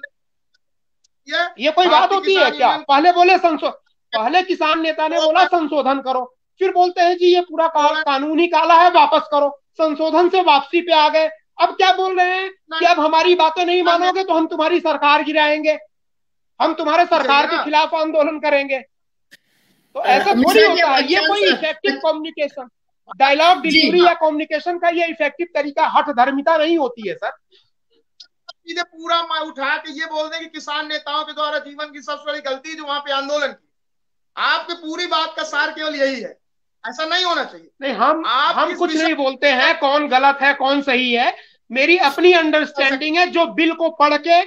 ये कोई बात होती है क्या? पहले बोले पहले किसान नेता ने बोला संशोधन करो, फिर बोलते हैं जी ये पूरा कानून ही काला है, वापस करो, संशोधन से वापसी पे आ गए। अब क्या बोल रहे हैं कि अब हमारी बातें नहीं मानोगे तो हम तुम्हारी सरकार गिराएंगे, हम तुम्हारे सरकार के खिलाफ आंदोलन करेंगे। तो ऐसा थोड़ी होता है, ये कोई इफेक्टिव कम्युनिकेशन, डायलॉग डिलीवरी या कम्युनिकेशन का ये इफेक्टिव तरीका हठ धर्मिता नहीं होती है सर। सीधे पूरा उठा के ये बोल दें कि किसान नेताओं के द्वारा जीवन की सबसे बड़ी गलती जो वहां पे आंदोलन की, आपके पूरी बात का सार केवल यही है। ऐसा नहीं होना चाहिए। नहीं, हम कुछ नहीं बोलते हैं कौन गलत है कौन सही है, मेरी अपनी अंडरस्टैंडिंग है जो बिल को पढ़ के,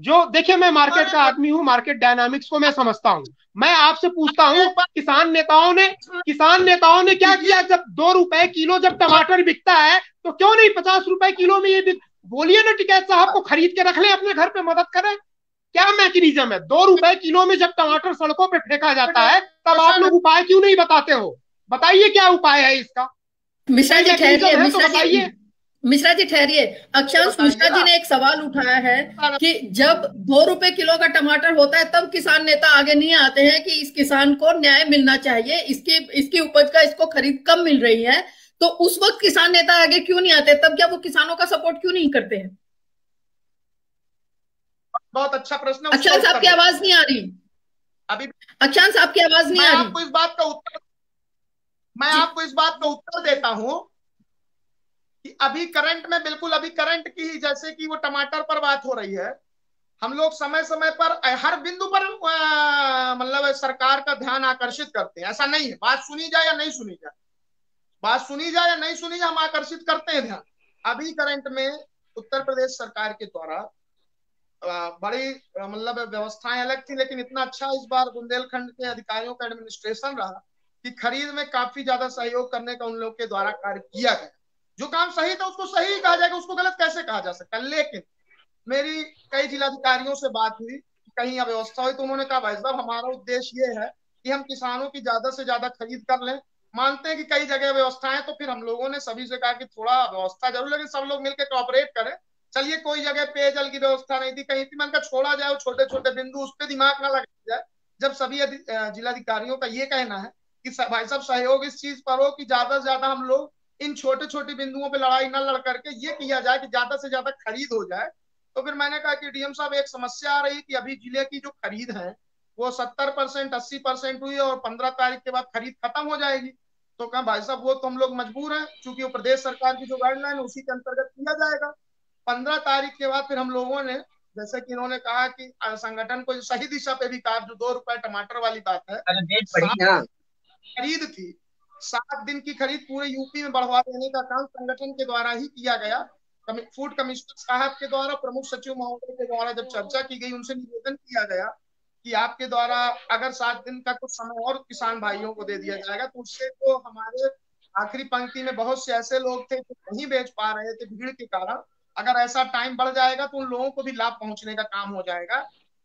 जो देखिए मैं मार्केट का आदमी हूँ, मार्केट डायनामिक्स को मैं समझता हूँ। मैं आपसे पूछता हूँ किसान नेताओं ने क्या किया? जब 2 रुपए किलो जब टमाटर बिकता है तो क्यों नहीं 50 रुपए किलो में ये बोलिए ना, टिकैत साहब को खरीद के रख ले, अपने घर पे मदद करें। क्या मैकेनिज्म है? 2 रुपए किलो में जब टमाटर सड़कों पे फेंका जाता है तब आप लोग उपाय क्यों नहीं बताते हो? बताइए क्या उपाय है इसका। मिश्रा जी ठहरिए। अक्षांश, मिश्रा जी ने एक सवाल उठाया है कि जब 2 रुपए किलो का टमाटर होता है तब किसान नेता आगे नहीं आते हैं कि इस किसान को न्याय मिलना चाहिए, इसकी उपज का इसको खरीद कम मिल रही है, तो उस वक्त किसान नेता आगे क्यों नहीं आते? तब क्या वो किसानों का सपोर्ट क्यों नहीं करते हैं? बहुत अच्छा प्रश्न। अक्षांश, आपकी आवाज नहीं आ रही अभी। अक्षांश, आपकी आवाज नहीं आ रही। मैं आपको इस बात का उत्तर देता हूं कि अभी करंट में, बिल्कुल अभी करंट की ही, जैसे कि वो टमाटर पर बात हो रही है, हम लोग समय समय पर हर बिंदु पर मतलब सरकार का ध्यान आकर्षित करते हैं। ऐसा नहीं है, बात सुनी जाए या नहीं सुनी जाए, बात सुनी जाए या नहीं सुनी जाए, हम आकर्षित करते हैं ध्यान। अभी करंट में उत्तर प्रदेश सरकार के द्वारा बड़ी मतलब व्यवस्थाएं अलग थी, लेकिन इतना अच्छा इस बार बुंदेलखंड के अधिकारियों का एडमिनिस्ट्रेशन रहा कि खरीद में काफी ज्यादा सहयोग करने का उन लोग के द्वारा कार्य किया गया। जो काम सही था उसको सही कहा जाएगा, उसको गलत कैसे कहा जा सकता है? लेकिन मेरी कई जिलाधिकारियों से बात हुई, कहीं अव्यवस्था हुई, तो उन्होंने कहा भाई साहब हमारा उद्देश्य ये है कि हम किसानों की ज्यादा से ज्यादा खरीद कर लें। मानते हैं कि कई जगह व्यवस्था है, तो फिर हम लोगों ने सभी से कहा कि थोड़ा व्यवस्था जरूर, लेकिन सब लोग मिलकर कोऑपरेट करें चलिए कोई जगह पेयजल की व्यवस्था नहीं थी, कहीं इनका छोड़ा जाए छोटे छोटे बिंदु, उस पर दिमाग ना लगाया जाए। जब सभी जिलाधिकारियों का ये कहना है कि भाई साहब सहयोग इस चीज पर हो कि ज्यादा से ज्यादा हम लोग इन छोटे छोटे बिंदुओं पे लड़ाई ना लड़ करके ये किया जाए कि ज्यादा से ज्यादा खरीद हो जाए। तो फिर मैंने कहा कि डीएम साहब एक समस्या आ रही कि अभी जिले की जो खरीद है वो 70% 80% हुई और 15 तारीख के बाद खरीद खत्म हो जाएगी। तो कहा भाई साहब वो तो हम लोग मजबूर है क्योंकि प्रदेश सरकार की जो गाइडलाइन उसी के अंतर्गत किया जाएगा। 15 तारीख के बाद फिर हम लोगों ने जैसे कि इन्होंने कहा कि संगठन को सही दिशा पे भी कहा, जो 2 रुपए टमाटर वाली बात है, खरीद थी 7 दिन की खरीद पूरे यूपी में बढ़वा देने का काम संगठन के द्वारा ही किया गया। फूड कमिश्नर साहब के द्वारा, प्रमुख सचिव महोदय के द्वारा जब चर्चा की गई, उनसे निवेदन किया गया कि आपके द्वारा अगर 7 दिन का कुछ समय और किसान भाइयों को दे दिया जाएगा तो उससे तो हमारे आखिरी पंक्ति में बहुत से ऐसे लोग थे जो नहीं बेच पा रहे थे भीड़ के कारण, अगर ऐसा टाइम बढ़ जाएगा तो उन लोगों को भी लाभ पहुंचने का काम हो जाएगा।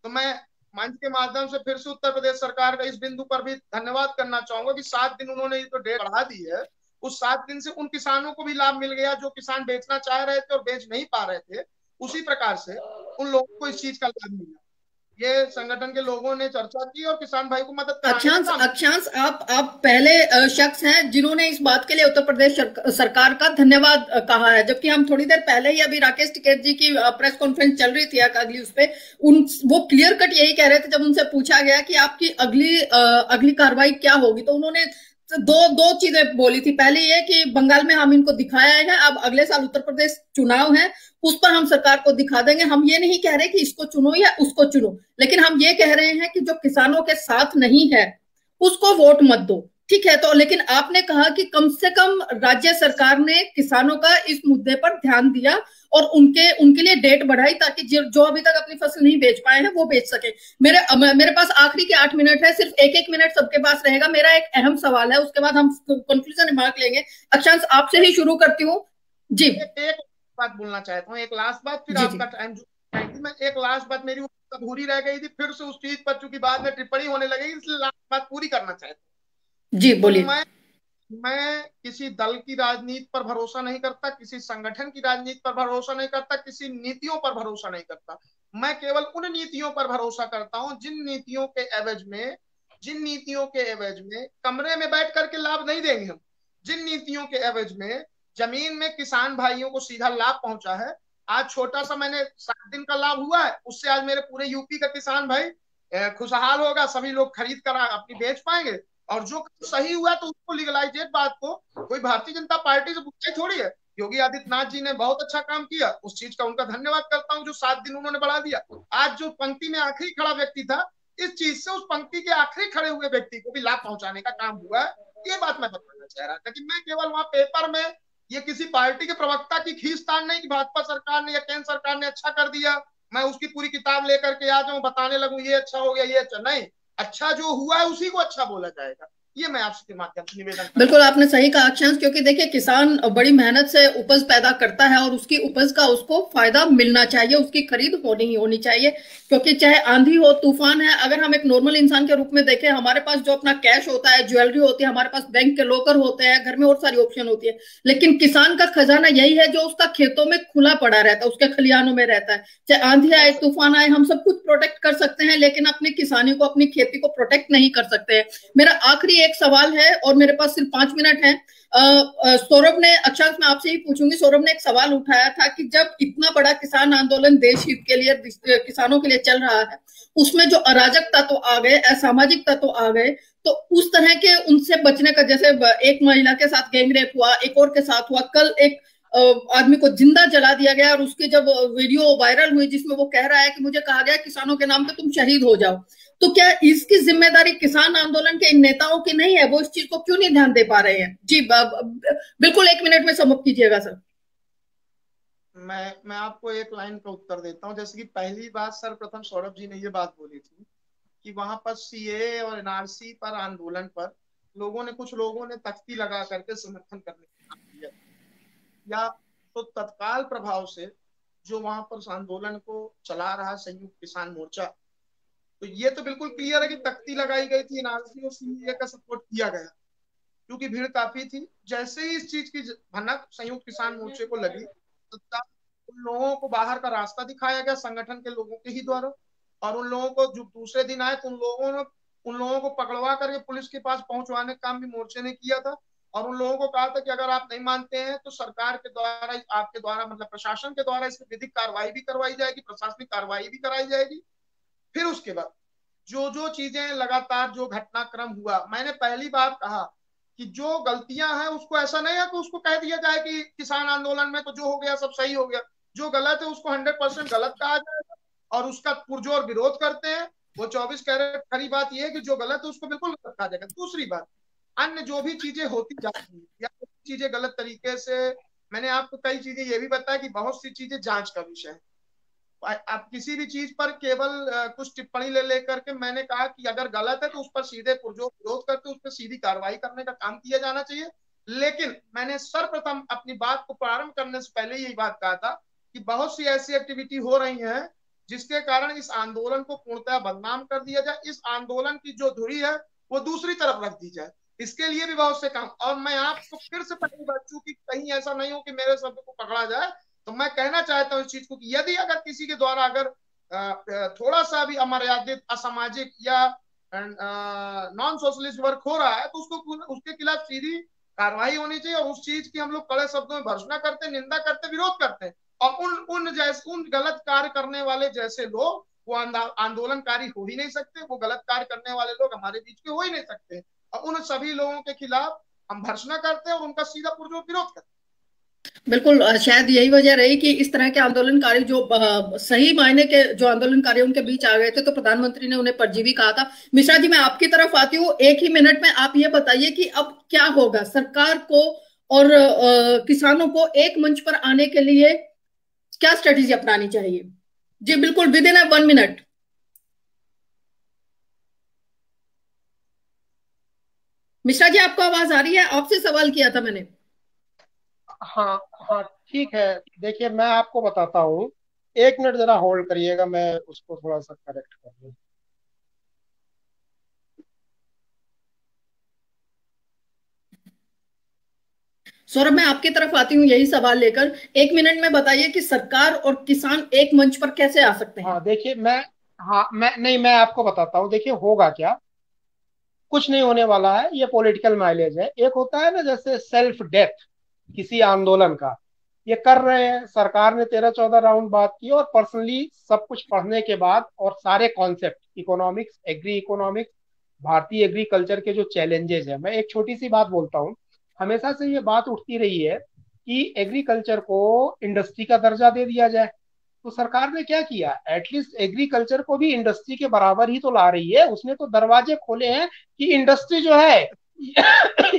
तो मैं मंच के माध्यम से फिर से उत्तर प्रदेश सरकार का इस बिंदु पर भी धन्यवाद करना चाहूंगा कि 7 दिन उन्होंने ये तो डेट बढ़ा दी है, उस 7 दिन से उन किसानों को भी लाभ मिल गया जो किसान बेचना चाह रहे थे और बेच नहीं पा रहे थे। उसी प्रकार से उन लोगों को इस चीज का लाभ मिला। ये संगठन के लोगों ने चर्चा की और किसान भाई को मदद। अक्षांश, आप पहले शख्स हैं जिन्होंने इस बात के लिए उत्तर प्रदेश सरकार का धन्यवाद कहा है, जबकि हम थोड़ी देर पहले ही अभी राकेश टिकैत जी की प्रेस कॉन्फ्रेंस चल रही थी अगली, उसपे वो क्लियर कट यही कह रहे थे जब उनसे पूछा गया कि आपकी अगली कार्रवाई क्या होगी, तो उन्होंने दो चीजें बोली थी। पहले ये कि बंगाल में हम इनको दिखाया है, अब अगले साल उत्तर प्रदेश चुनाव है, उस पर हम सरकार को दिखा देंगे। हम ये नहीं कह रहे कि इसको चुनो या उसको चुनो, लेकिन हम ये कह रहे हैं कि जो किसानों के साथ नहीं है उसको वोट मत दो, ठीक है। तो लेकिन आपने कहा कि कम से कम राज्य सरकार ने किसानों का इस मुद्दे पर ध्यान दिया और उनके लिए डेट बढ़ाई ताकि जो अभी तक अपनी फसल नहीं बेच पाए हैं वो बेच सके। मेरे पास आखिरी के 8 मिनट है, सिर्फ एक एक मिनट सबके पास रहेगा। मेरा एक अहम सवाल है, उसके बाद हम कंक्लूजन रिमार्क लेंगे। अक्षांश, आपसे ही शुरू करती हूँ जी। एक बात बोलना चाहता हूँ, एक लास्ट बात, फिर आपका टाइम। एक लास्ट बात मेरी अधूरी रह गई थी, फिर से उस चीज पर चूंकि बाद में टिप्पणी होने लगेगी, इसलिए लास्ट बात पूरी करना चाहता हूँ जी। बोलिए। मैं किसी दल की राजनीति पर भरोसा नहीं करता, किसी संगठन की राजनीति पर भरोसा नहीं करता, किसी नीतियों पर भरोसा नहीं करता। मैं केवल उन नीतियों पर भरोसा करता हूं जिन नीतियों के एवज में कमरे में बैठ करके लाभ नहीं देंगे हम, जिन नीतियों के एवज में जमीन में किसान भाइयों को सीधा लाभ पहुंचा है। आज छोटा सा मैंने 7 दिन का लाभ हुआ है, उससे आज मेरे पूरे यूपी का किसान भाई खुशहाल होगा, सभी लोग खरीद कर अपनी बेच पाएंगे। और जो सही हुआ तो उसको लीगलाइजेड बात को कोई भारतीय जनता पार्टी से पूछाई थोड़ी है। योगी आदित्यनाथ जी ने बहुत अच्छा काम किया, उस चीज का उनका धन्यवाद करता हूँ जो 7 दिन उन्होंने बढ़ा दिया। आज जो पंक्ति में आखिरी खड़ा व्यक्ति था, इस चीज से उस पंक्ति के आखिरी खड़े हुए व्यक्ति को भी लाभ पहुंचाने का काम हुआ है, ये बात मैं बताना चाह रहा था। कि मैं केवल वहाँ पेपर में ये किसी पार्टी के प्रवक्ता की खींचतान नहीं कि भाजपा सरकार ने या केंद्र सरकार ने अच्छा कर दिया, मैं उसकी पूरी किताब लेकर के आ जाऊँ बताने लगूँ ये अच्छा हो गया ये अच्छा नहीं, अच्छा जो हुआ है उसी को अच्छा बोला जाएगा। ये मैं आपके माध्यम से निवेदन। बिल्कुल आपने सही कहा अक्षांश, क्योंकि देखिए किसान बड़ी मेहनत से उपज पैदा करता है और उसकी उपज का उसको फायदा मिलना चाहिए, उसकी खरीद होनी चाहिए, क्योंकि चाहे आंधी हो तूफान है। अगर हम एक नॉर्मल इंसान के रूप में देखें, हमारे पास जो अपना कैश होता है, ज्वेलरी होती है, हमारे पास बैंक के लॉकर होते हैं, घर में और सारी ऑप्शन होती है, लेकिन किसान का खजाना यही है जो उसका खेतों में खुला पड़ा रहता है, उसके खलिहानों में रहता है। चाहे आंधी आए तूफान आए, हम सब कुछ प्रोटेक्ट कर सकते हैं लेकिन अपने किसानी को, अपनी खेती को प्रोटेक्ट नहीं कर सकते हैं। मेरा आखिरी एक सवाल है और मेरे पास सिर्फ 5 मिनट हैं। सौरभ ने, अक्षांश मैं आपसे ही पूछूंगी, सौरभ ने एक सवाल उठाया था कि जब इतना बड़ा किसान आंदोलन देश हित के लिए, किसानों के लिए चल रहा है, उसमें जो अराजक तत्व आ गए, असामाजिक तत्व आ गए, तो उस तरह के उनसे बचने का, जैसे एक महिला के साथ गैंगरेप हुआ, एक और के साथ हुआ, कल एक आदमी को जिंदा जला दिया गया और उसकी जब वीडियो वायरल हुई जिसमें वो कह रहा है कि मुझे कहा गया किसानों के नाम पे तुम शहीद हो जाओ, तो क्या इसकी जिम्मेदारी किसान आंदोलन के इन नेताओं की नहीं है? वो इस चीज को क्यों नहीं ध्यान दे पा रहे हैं जी? बिल्कुल 1 मिनट में समाप्त कीजिएगा सर। मैं आपको एक लाइन का उत्तर देता हूँ। जैसे कि पहली बात, सर्वप्रथम सौरभ जी ने ये बात बोली थी कि वहां पर सीए और एनआरसी पर आंदोलन पर कुछ लोगों ने तख्ती लगा करके समर्थन करने का काम किया या तो तत्काल प्रभाव से जो वहां पर आंदोलन को चला रहा संयुक्त किसान मोर्चा, तो ये तो बिल्कुल क्लियर है कि तख्ती लगाई गई थी, एनआरसी और सीए का सपोर्ट किया गया क्योंकि भीड़ काफी थी। जैसे ही इस चीज की भनक संयुक्त किसान मोर्चे को लगी, तो लोगों को बाहर का रास्ता दिखाया गया संगठन के लोगों के ही द्वारा, और उन लोगों को जो दूसरे दिन आए तो उन लोगों को पकड़वा करके पुलिस के पास पहुंचवाने का काम भी मोर्चे ने किया था। और उन लोगों को कहा था कि अगर आप नहीं मानते हैं तो सरकार के द्वारा, आपके द्वारा मतलब प्रशासन के द्वारा इसमें विधिक कार्रवाई भी करवाई जाएगी, प्रशासनिक कार्रवाई भी कराई जाएगी। फिर उसके बाद जो जो चीजें लगातार जो घटनाक्रम हुआ, मैंने पहली बार कहा कि जो गलतियां हैं उसको ऐसा नहीं है कि उसको कह दिया जाए कि किसान आंदोलन में तो जो हो गया सब सही हो गया, जो गलत है उसको 100% गलत कहा जाएगा और उसका पुरजोर विरोध करते हैं। वो 24 कैरेट खरी बात यह है कि जो गलत है उसको बिल्कुल गलत कहा जाएगा। दूसरी बात, अन्य जो भी चीजें होती जाती है या चीजें गलत तरीके से, मैंने आपको कई चीजें ये भी बताया कि बहुत सी चीजें जांच का विषय है। आप किसी भी चीज पर केवल कुछ टिप्पणी ले लेकर के, मैंने कहा कि अगर गलत है तो उस पर सीधे पुरजोर विरोध करके उस पर सीधी कार्रवाई करने का काम किया जाना चाहिए। लेकिन मैंने सर्वप्रथम अपनी बात को प्रारंभ करने से पहले यही बात कहा था कि बहुत सी ऐसी एक्टिविटी हो रही है जिसके कारण इस आंदोलन को पूर्णतः बदनाम कर दिया जाए, इस आंदोलन की जो धुरी है वो दूसरी तरफ रख दी जाए, इसके लिए भी बहुत से काम। और मैं आपको फिर से पहली बात, चूंकि कहीं ऐसा नहीं हो कि मेरे शब्द को पकड़ा जाए, तो मैं कहना चाहता हूँ इस चीज को कि यदि अगर किसी के द्वारा अगर थोड़ा सा भी अमर्यादित, असामाजिक या नॉन सोशलिस्ट वर्क हो रहा है तो उसको, उसके खिलाफ सीधी कार्रवाई होनी चाहिए। और उस चीज की हम लोग कड़े शब्दों में भर्त्सना करते, निंदा करते, विरोध करते, और उन गलत कार्य करने वाले जैसे लोग वो आंदोलनकारी हो ही नहीं सकते, वो गलत कार्य करने वाले लोग हमारे बीच के हो ही नहीं सकते। और उन सभी लोगों के खिलाफ हम भर्त्सना करते हैं और उनका सीधा पुरजोर विरोध करते हैं। बिल्कुल, शायद यही वजह रही कि इस तरह के आंदोलनकारी जो सही मायने के जो आंदोलनकारी उनके बीच आ गए थे, तो प्रधानमंत्री ने उन्हें परजीवी कहा था। मिश्रा जी, मैं आपकी तरफ आती हूँ। एक ही मिनट में आप ये बताइए कि अब क्या होगा, सरकार को और किसानों को एक मंच पर आने के लिए क्या स्ट्रेटेजी अपनानी चाहिए? जी बिल्कुल, within 1 minute. Mishra ji, आपको आवाज आ रही है? आपसे सवाल किया था मैंने। हाँ, ठीक है। देखिए, मैं आपको बताता हूँ, 1 मिनट जरा होल्ड करिएगा, मैं उसको थोड़ा सा करेक्ट कर दूँ। सौरभ, मैं आपकी तरफ आती हूँ यही सवाल लेकर। 1 मिनट में बताइए कि सरकार और किसान एक मंच पर कैसे आ सकते हैं? हाँ देखिए, मैं आपको बताता हूँ। देखिए, होगा क्या, कुछ नहीं होने वाला है, ये पॉलिटिकल माइलेज है। एक होता है ना जैसे सेल्फ डेथ किसी आंदोलन का, ये कर रहे हैं। सरकार ने 13-14 राउंड बात की और पर्सनली सब कुछ पढ़ने के बाद और सारे कॉन्सेप्ट, इकोनॉमिक्स, एग्री इकोनॉमिक्स, भारतीय एग्रीकल्चर के जो चैलेंजेस हैं, मैं एक छोटी सी बात बोलता हूँ। हमेशा से ये बात उठती रही है कि एग्रीकल्चर को इंडस्ट्री का दर्जा दे दिया जाए, तो सरकार ने क्या किया, एटलीस्ट एग्रीकल्चर को भी इंडस्ट्री के बराबर ही तो ला रही है। उसने तो दरवाजे खोले हैं कि इंडस्ट्री जो है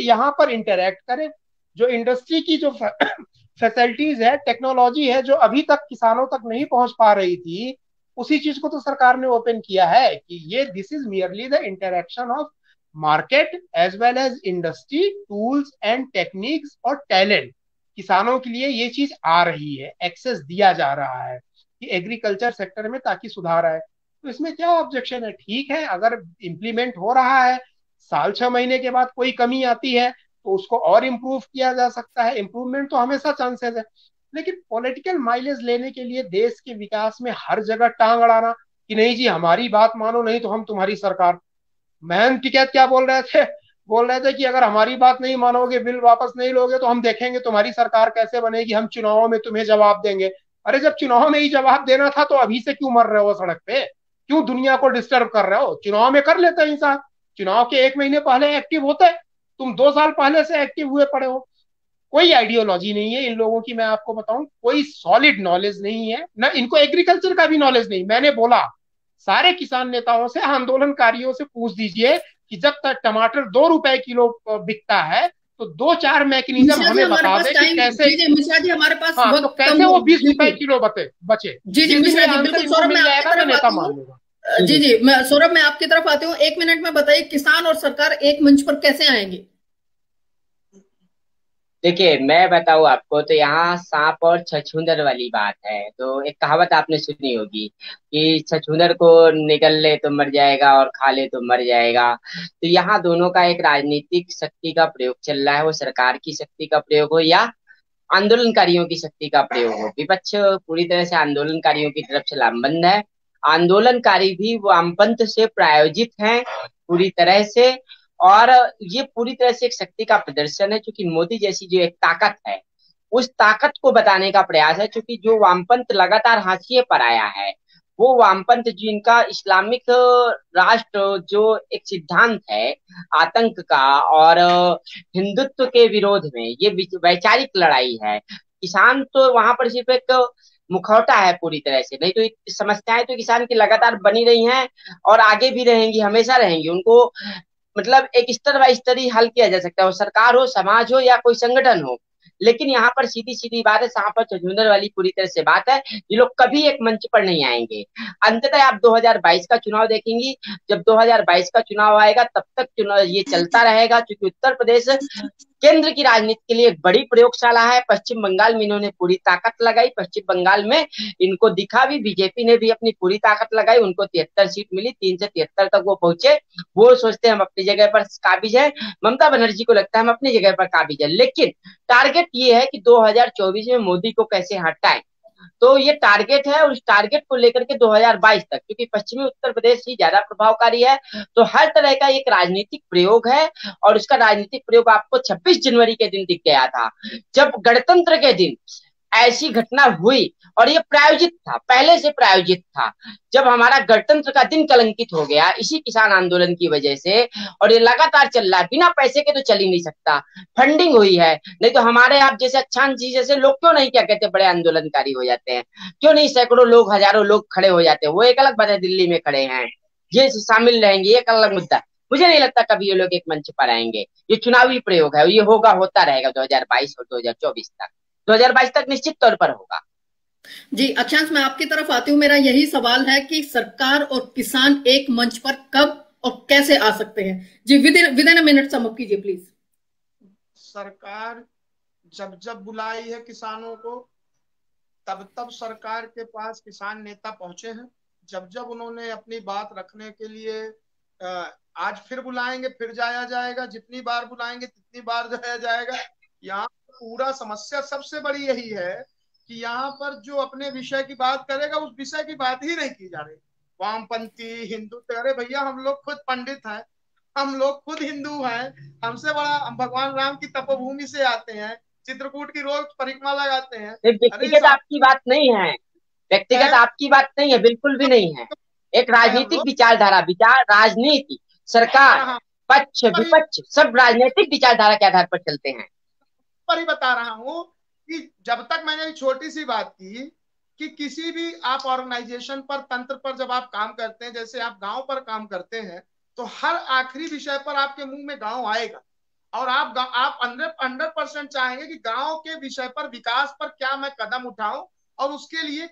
यहाँ पर इंटरैक्ट करे, जो इंडस्ट्री की जो फैसिलिटीज है, टेक्नोलॉजी है, जो अभी तक किसानों तक नहीं पहुंच पा रही थी, उसी चीज को तो सरकार ने ओपन किया है कि ये this is merely the interaction of market as well as industry, tools and techniques और टैलेंट। किसानों के लिए ये चीज आ रही है, एक्सेस दिया जा रहा है कि एग्रीकल्चर सेक्टर में, ताकि सुधार आए। तो इसमें क्या ऑब्जेक्शन है? ठीक है, अगर इम्प्लीमेंट हो रहा है, 6 महीने के बाद कोई कमी आती है तो उसको और इम्प्रूव किया जा सकता है, इम्प्रूवमेंट तो हमेशा चांसेस है। लेकिन पॉलिटिकल माइलेज लेने के लिए देश के विकास में हर जगह टांग अड़ाना कि नहीं जी हमारी बात मानो नहीं तो हम तुम्हारी सरकार। महेंद्र टिकैत क्या बोल रहे थे कि अगर हमारी बात नहीं मानोगे, बिल वापस नहीं लोगे तो हम देखेंगे तुम्हारी सरकार कैसे बनेगी, हम चुनावों में तुम्हें जवाब देंगे। अरे जब चुनाव में ही जवाब देना था तो अभी से क्यों मर रहे हो सड़क पे, क्यों दुनिया को डिस्टर्ब कर रहे हो? चुनाव में कर लेते हैं इंसान, चुनाव के 1 महीने पहले एक्टिव होते हैं, तुम 2 साल पहले से एक्टिव हुए पड़े हो। कोई आइडियोलॉजी नहीं है इन लोगों की, मैं आपको बताऊं, कोई सॉलिड नॉलेज नहीं है, ना इनको एग्रीकल्चर का भी नॉलेज नहीं। मैंने बोला सारे किसान नेताओं से, आंदोलनकारियों से पूछ दीजिए कि जब तक टमाटर 2 रुपए किलो बिकता है तो 2-4 मैकेनिज्म हमें बता दे कि कैसे, हमारे पास तो कैसे वो 20 रुपए किलो बचे। नेता मान लूंगा। जी जी, मैं सौरभ, मैं आपकी तरफ आती हूँ। 1 मिनट में बताइए, किसान और सरकार एक मंच पर कैसे आएंगे? देखिए, मैं बताऊँ आपको तो यहाँ सांप और छछूंदर वाली बात है। तो एक कहावत आपने सुनी होगी कि छछूंदर को निगल ले तो मर जाएगा और खा ले तो मर जाएगा। तो यहाँ दोनों का एक राजनीतिक शक्ति का प्रयोग चल रहा है, वो सरकार की शक्ति का प्रयोग हो या आंदोलनकारियों की शक्ति का प्रयोग हो। विपक्ष पूरी तरह से आंदोलनकारियों की तरफ से लामबंद है। आंदोलनकारी भी वामपंथ से प्रायोजित हैं पूरी तरह से, और ये पूरी तरह से एक शक्ति का प्रदर्शन है, क्योंकि मोदी जैसी जो एक ताकत है उस ताकत को बताने का प्रयास है। क्योंकि जो वामपंथ लगातार हाशिए पर आया है, वो वामपंथ जिनका इस्लामिक राष्ट्र जो एक सिद्धांत है आतंक का और हिंदुत्व के विरोध में, ये वैचारिक लड़ाई है। किसान तो वहां पर सिर्फ एक मुखौटा है पूरी तरह से, नहीं तो समस्याएं तो किसान की लगातार बनी रही हैं और आगे भी रहेंगी, हमेशा रहेंगी। उनको मतलब एक स्तर बाय स्तर ही हल किया जा सकता है, सरकार हो, समाज हो या कोई संगठन हो। लेकिन यहाँ पर सीधी सीधी बात है, यहाँ पर झुंझुनर वाली पूरी तरह से बात है, ये लोग कभी एक मंच पर नहीं आएंगे। अंततः आप 2022 का चुनाव देखेंगी, जब 2022 का चुनाव आएगा तब तक चुनाव ये चलता रहेगा, क्योंकि उत्तर प्रदेश केंद्र की राजनीति के लिए एक बड़ी प्रयोगशाला है। पश्चिम बंगाल में इन्होंने पूरी ताकत लगाई, पश्चिम बंगाल में इनको दिखा भी, बीजेपी ने भी अपनी पूरी ताकत लगाई, उनको 73 सीट मिली, 373 तक वो पहुंचे। वो सोचते हैं हम अपनी जगह पर काबिज है, ममता बनर्जी को लगता है हम अपनी जगह पर काबिज है, लेकिन टारगेट ये है कि 2024 में मोदी को कैसे हटाएं, तो ये टारगेट है। उस टारगेट को लेकर के 2022 तक, क्योंकि पश्चिमी उत्तर प्रदेश ही ज्यादा प्रभावकारी है, तो हर तरह का एक राजनीतिक प्रयोग है। और उसका राजनीतिक प्रयोग आपको 26 जनवरी के दिन दिख गया था, जब गणतंत्र के दिन ऐसी घटना हुई, और ये प्रायोजित था, पहले से प्रायोजित था। जब हमारा गणतंत्र का दिन कलंकित हो गया इसी किसान आंदोलन की वजह से, और ये लगातार चल रहा है, बिना पैसे के तो चल ही नहीं सकता, फंडिंग हुई है। नहीं तो हमारे आप जैसे अक्षांत जी जैसे लोग क्यों नहीं, क्या कहते, बड़े आंदोलनकारी हो जाते हैं, क्यों नहीं सैकड़ों लोग, हजारों लोग खड़े हो जाते हैं। वो एक अलग बात है, दिल्ली में खड़े हैं, ये शामिल रहेंगे, एक अलग मुद्दा। मुझे नहीं लगता कभी ये लोग एक मंच पर आएंगे। ये चुनावी प्रयोग है, ये होगा, होता रहेगा 2022 और 2024 तक, 2022 तक निश्चित तौर पर होगा। जी अक्षांश, मैं आपकी तरफ आती हूँ। मेरा यही सवाल है कि सरकार और किसान एक मंच पर कब और कैसे आ सकते हैं? जी within a minute sum up कीजिए प्लीज। सरकार जब जब बुलाई है किसानों को, तब तब सरकार के पास किसान नेता पहुंचे हैं। जब जब उन्होंने अपनी बात रखने के लिए, आज फिर बुलाएंगे फिर जाया जाएगा, जितनी बार बुलाएंगे तितनी बार जाया जाएगा। यहाँ पूरा समस्या सबसे बड़ी यही है कि यहाँ पर जो अपने विषय की बात करेगा उस विषय की बात ही नहीं की जा रही। वामपंथी, हिंदू, अरे भैया हम लोग खुद पंडित हैं, हम लोग खुद हिंदू हैं, हमसे बड़ा, हम भगवान राम की तपोभूमि से आते हैं, चित्रकूट की रोज परिक्रमा लगाते हैं। व्यक्तिगत आपकी बात नहीं है, व्यक्तिगत आपकी बात नहीं है, बिल्कुल भी नहीं है। एक राजनीतिक विचारधारा, विचार, राजनीति, सरकार, पक्ष विपक्ष, सब राजनीतिक विचारधारा के आधार पर चलते हैं। पर ही बता रहा हूं कि जब तक मैंने छोटी सी बात की कि किसी भी आप ऑर्गेनाइजेशन पर, तंत्र पर जब आप काम करते हैं, जैसे आप गांव पर काम करते हैं, तो हर आखिरी विषय पर आपके मुंह में गांव आएगा, और आप 100% चाहेंगे कि गांव के विषय पर, विकास पर क्या मैं कदम उठाऊं, और उसके लिए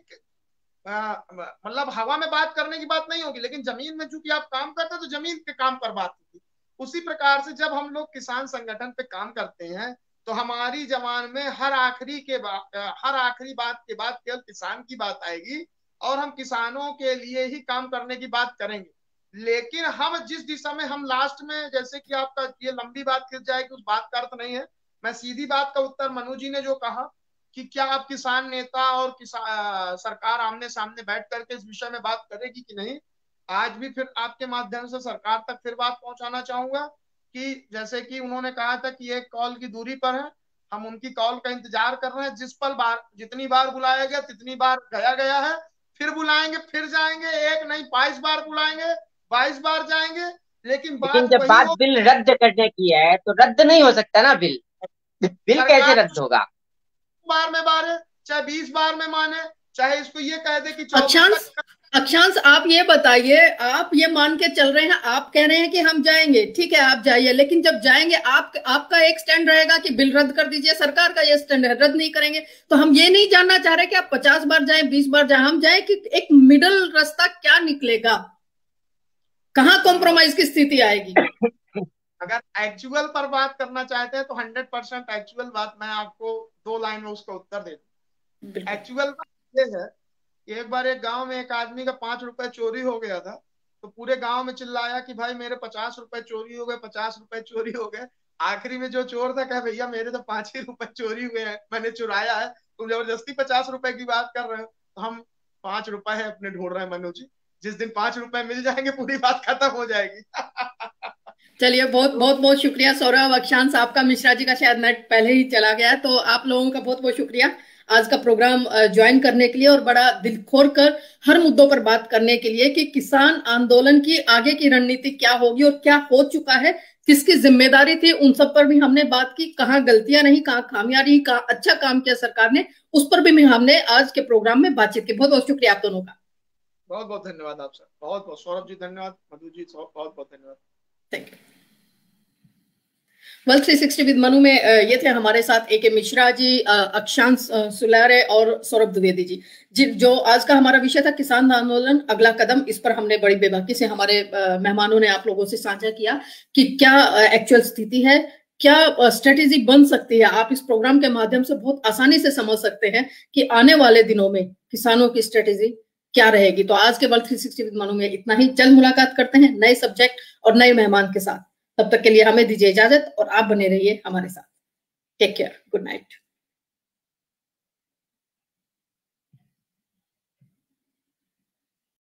मतलब हवा में बात करने की बात नहीं होगी, लेकिन जमीन में चूंकि आप काम करते हैं तो जमीन के काम पर बात होगी। उसी प्रकार से जब हम लोग किसान संगठन पे काम करते हैं तो हमारी जबान में हर आखिरी बात के बाद केवल किसान की बात आएगी, और हम किसानों के लिए ही काम करने की बात करेंगे। लेकिन हम जिस दिशा में, हम लास्ट में, जैसे कि आपका ये लंबी बात खिंच जाएगी, उस बात का अर्थ नहीं है। मैं सीधी बात का उत्तर, मनु जी ने जो कहा कि क्या आप किसान नेता और सरकार आमने सामने बैठ करके इस विषय में बात करेगी कि नहीं, आज भी फिर आपके माध्यम से सरकार तक फिर बात पहुंचाना चाहूंगा कि जैसे कि उन्होंने कहा था कि एक कॉल की दूरी पर है, हम उनकी कॉल का इंतजार कर रहे हैं। जिस पर जितनी बार बुलाया गया तितनी बार गया गया है, फिर बुलाएंगे फिर जाएंगे, एक नहीं 22 बार बुलाएंगे, 22 बार जाएंगे, लेकिन जब बात बिल रद्द करने की है तो रद्द नहीं हो सकता ना। बिल कैसे रद्द होगा? बार में बारे, चाहे 20 बार में माने, चाहे इसको ये कह दे कि अक्षांश आप ये बताइए, आप ये मान के चल रहे हैं, आप कह रहे हैं कि हम जाएंगे, ठीक है आप जाइए, लेकिन जब जाएंगे आपका एक स्टैंड रहेगा कि बिल रद्द कर दीजिए, सरकार का ये स्टैंड है रद्द नहीं करेंगे। तो हम ये नहीं जानना चाह रहे कि आप 50 बार जाएं, 20 बार जाएं, हम जाएं कि एक मिडल रास्ता क्या निकलेगा, कहाँ कॉम्प्रोमाइज की स्थिति आएगी? अगर एक्चुअल पर बात करना चाहते हैं तो 100% एक्चुअल बात मैं आपको 2 लाइन में उसका उत्तर दे दूं। एक्चुअल बात यह है, एक बार एक गांव में एक आदमी का 5 रुपए चोरी हो गया था, तो पूरे गांव में चिल्लाया कि भाई मेरे 50 रुपए चोरी हो गए, 50 रुपए चोरी हो गए। आखिरी में जो चोर था कहा भैया मेरे तो 5 ही रुपए चोरी हुए हैं, मैंने चुराया है, तुम जबरदस्ती 50 रुपए की बात कर रहे हो। तो हम 5 रुपए है अपने ढूंढ रहे हैं मनोज जी, जिस दिन 5 रुपए मिल जाएंगे पूरी बात खत्म हो जाएगी। चलिए बहुत शुक्रिया सौरभ, अक्षांत साहब का, मिश्रा जी का शायद नेट पहले ही चला गया है। तो आप लोगों का बहुत शुक्रिया आज का प्रोग्राम ज्वाइन करने के लिए और बड़ा दिल खोल कर हर मुद्दों पर बात करने के लिए कि किसान आंदोलन की आगे की रणनीति क्या होगी और क्या हो चुका है, किसकी जिम्मेदारी थी, उन सब पर भी हमने बात की। कहाँ गलतियां रही, कहाँ खामियां रही, कहाँ अच्छा काम किया सरकार ने, उस पर भी हमने आज के प्रोग्राम में बातचीत की। बहुत शुक्रिया आप दोनों का, बहुत धन्यवाद आप सर, बहुत सौरभ जी धन्यवाद, मधु जी बहुत धन्यवाद, thank you. World 360 with Manu में ये थे हमारे साथ ए के मिश्रा जी, अक्षांत सुलेरे और सौरभ द्विवेदी जी। जो आज का हमारा विषय था किसान आंदोलन अगला कदम, इस पर हमने बड़ी बेबाकी से हमारे मेहमानों ने आप लोगों से साझा किया कि क्या एक्चुअल स्थिति है, क्या स्ट्रेटेजी बन सकती है। आप इस प्रोग्राम के माध्यम से बहुत आसानी से समझ सकते हैं कि आने वाले दिनों में किसानों की स्ट्रेटेजी क्या रहेगी। तो आज के वर्ल्ड 360 विद मनु में इतना ही। जल्द मुलाकात करते हैं नए सब्जेक्ट और नए मेहमान के साथ। तब तक के लिए हमें दीजिए इजाजत और आप बने रहिए हमारे साथ। Take care, good night.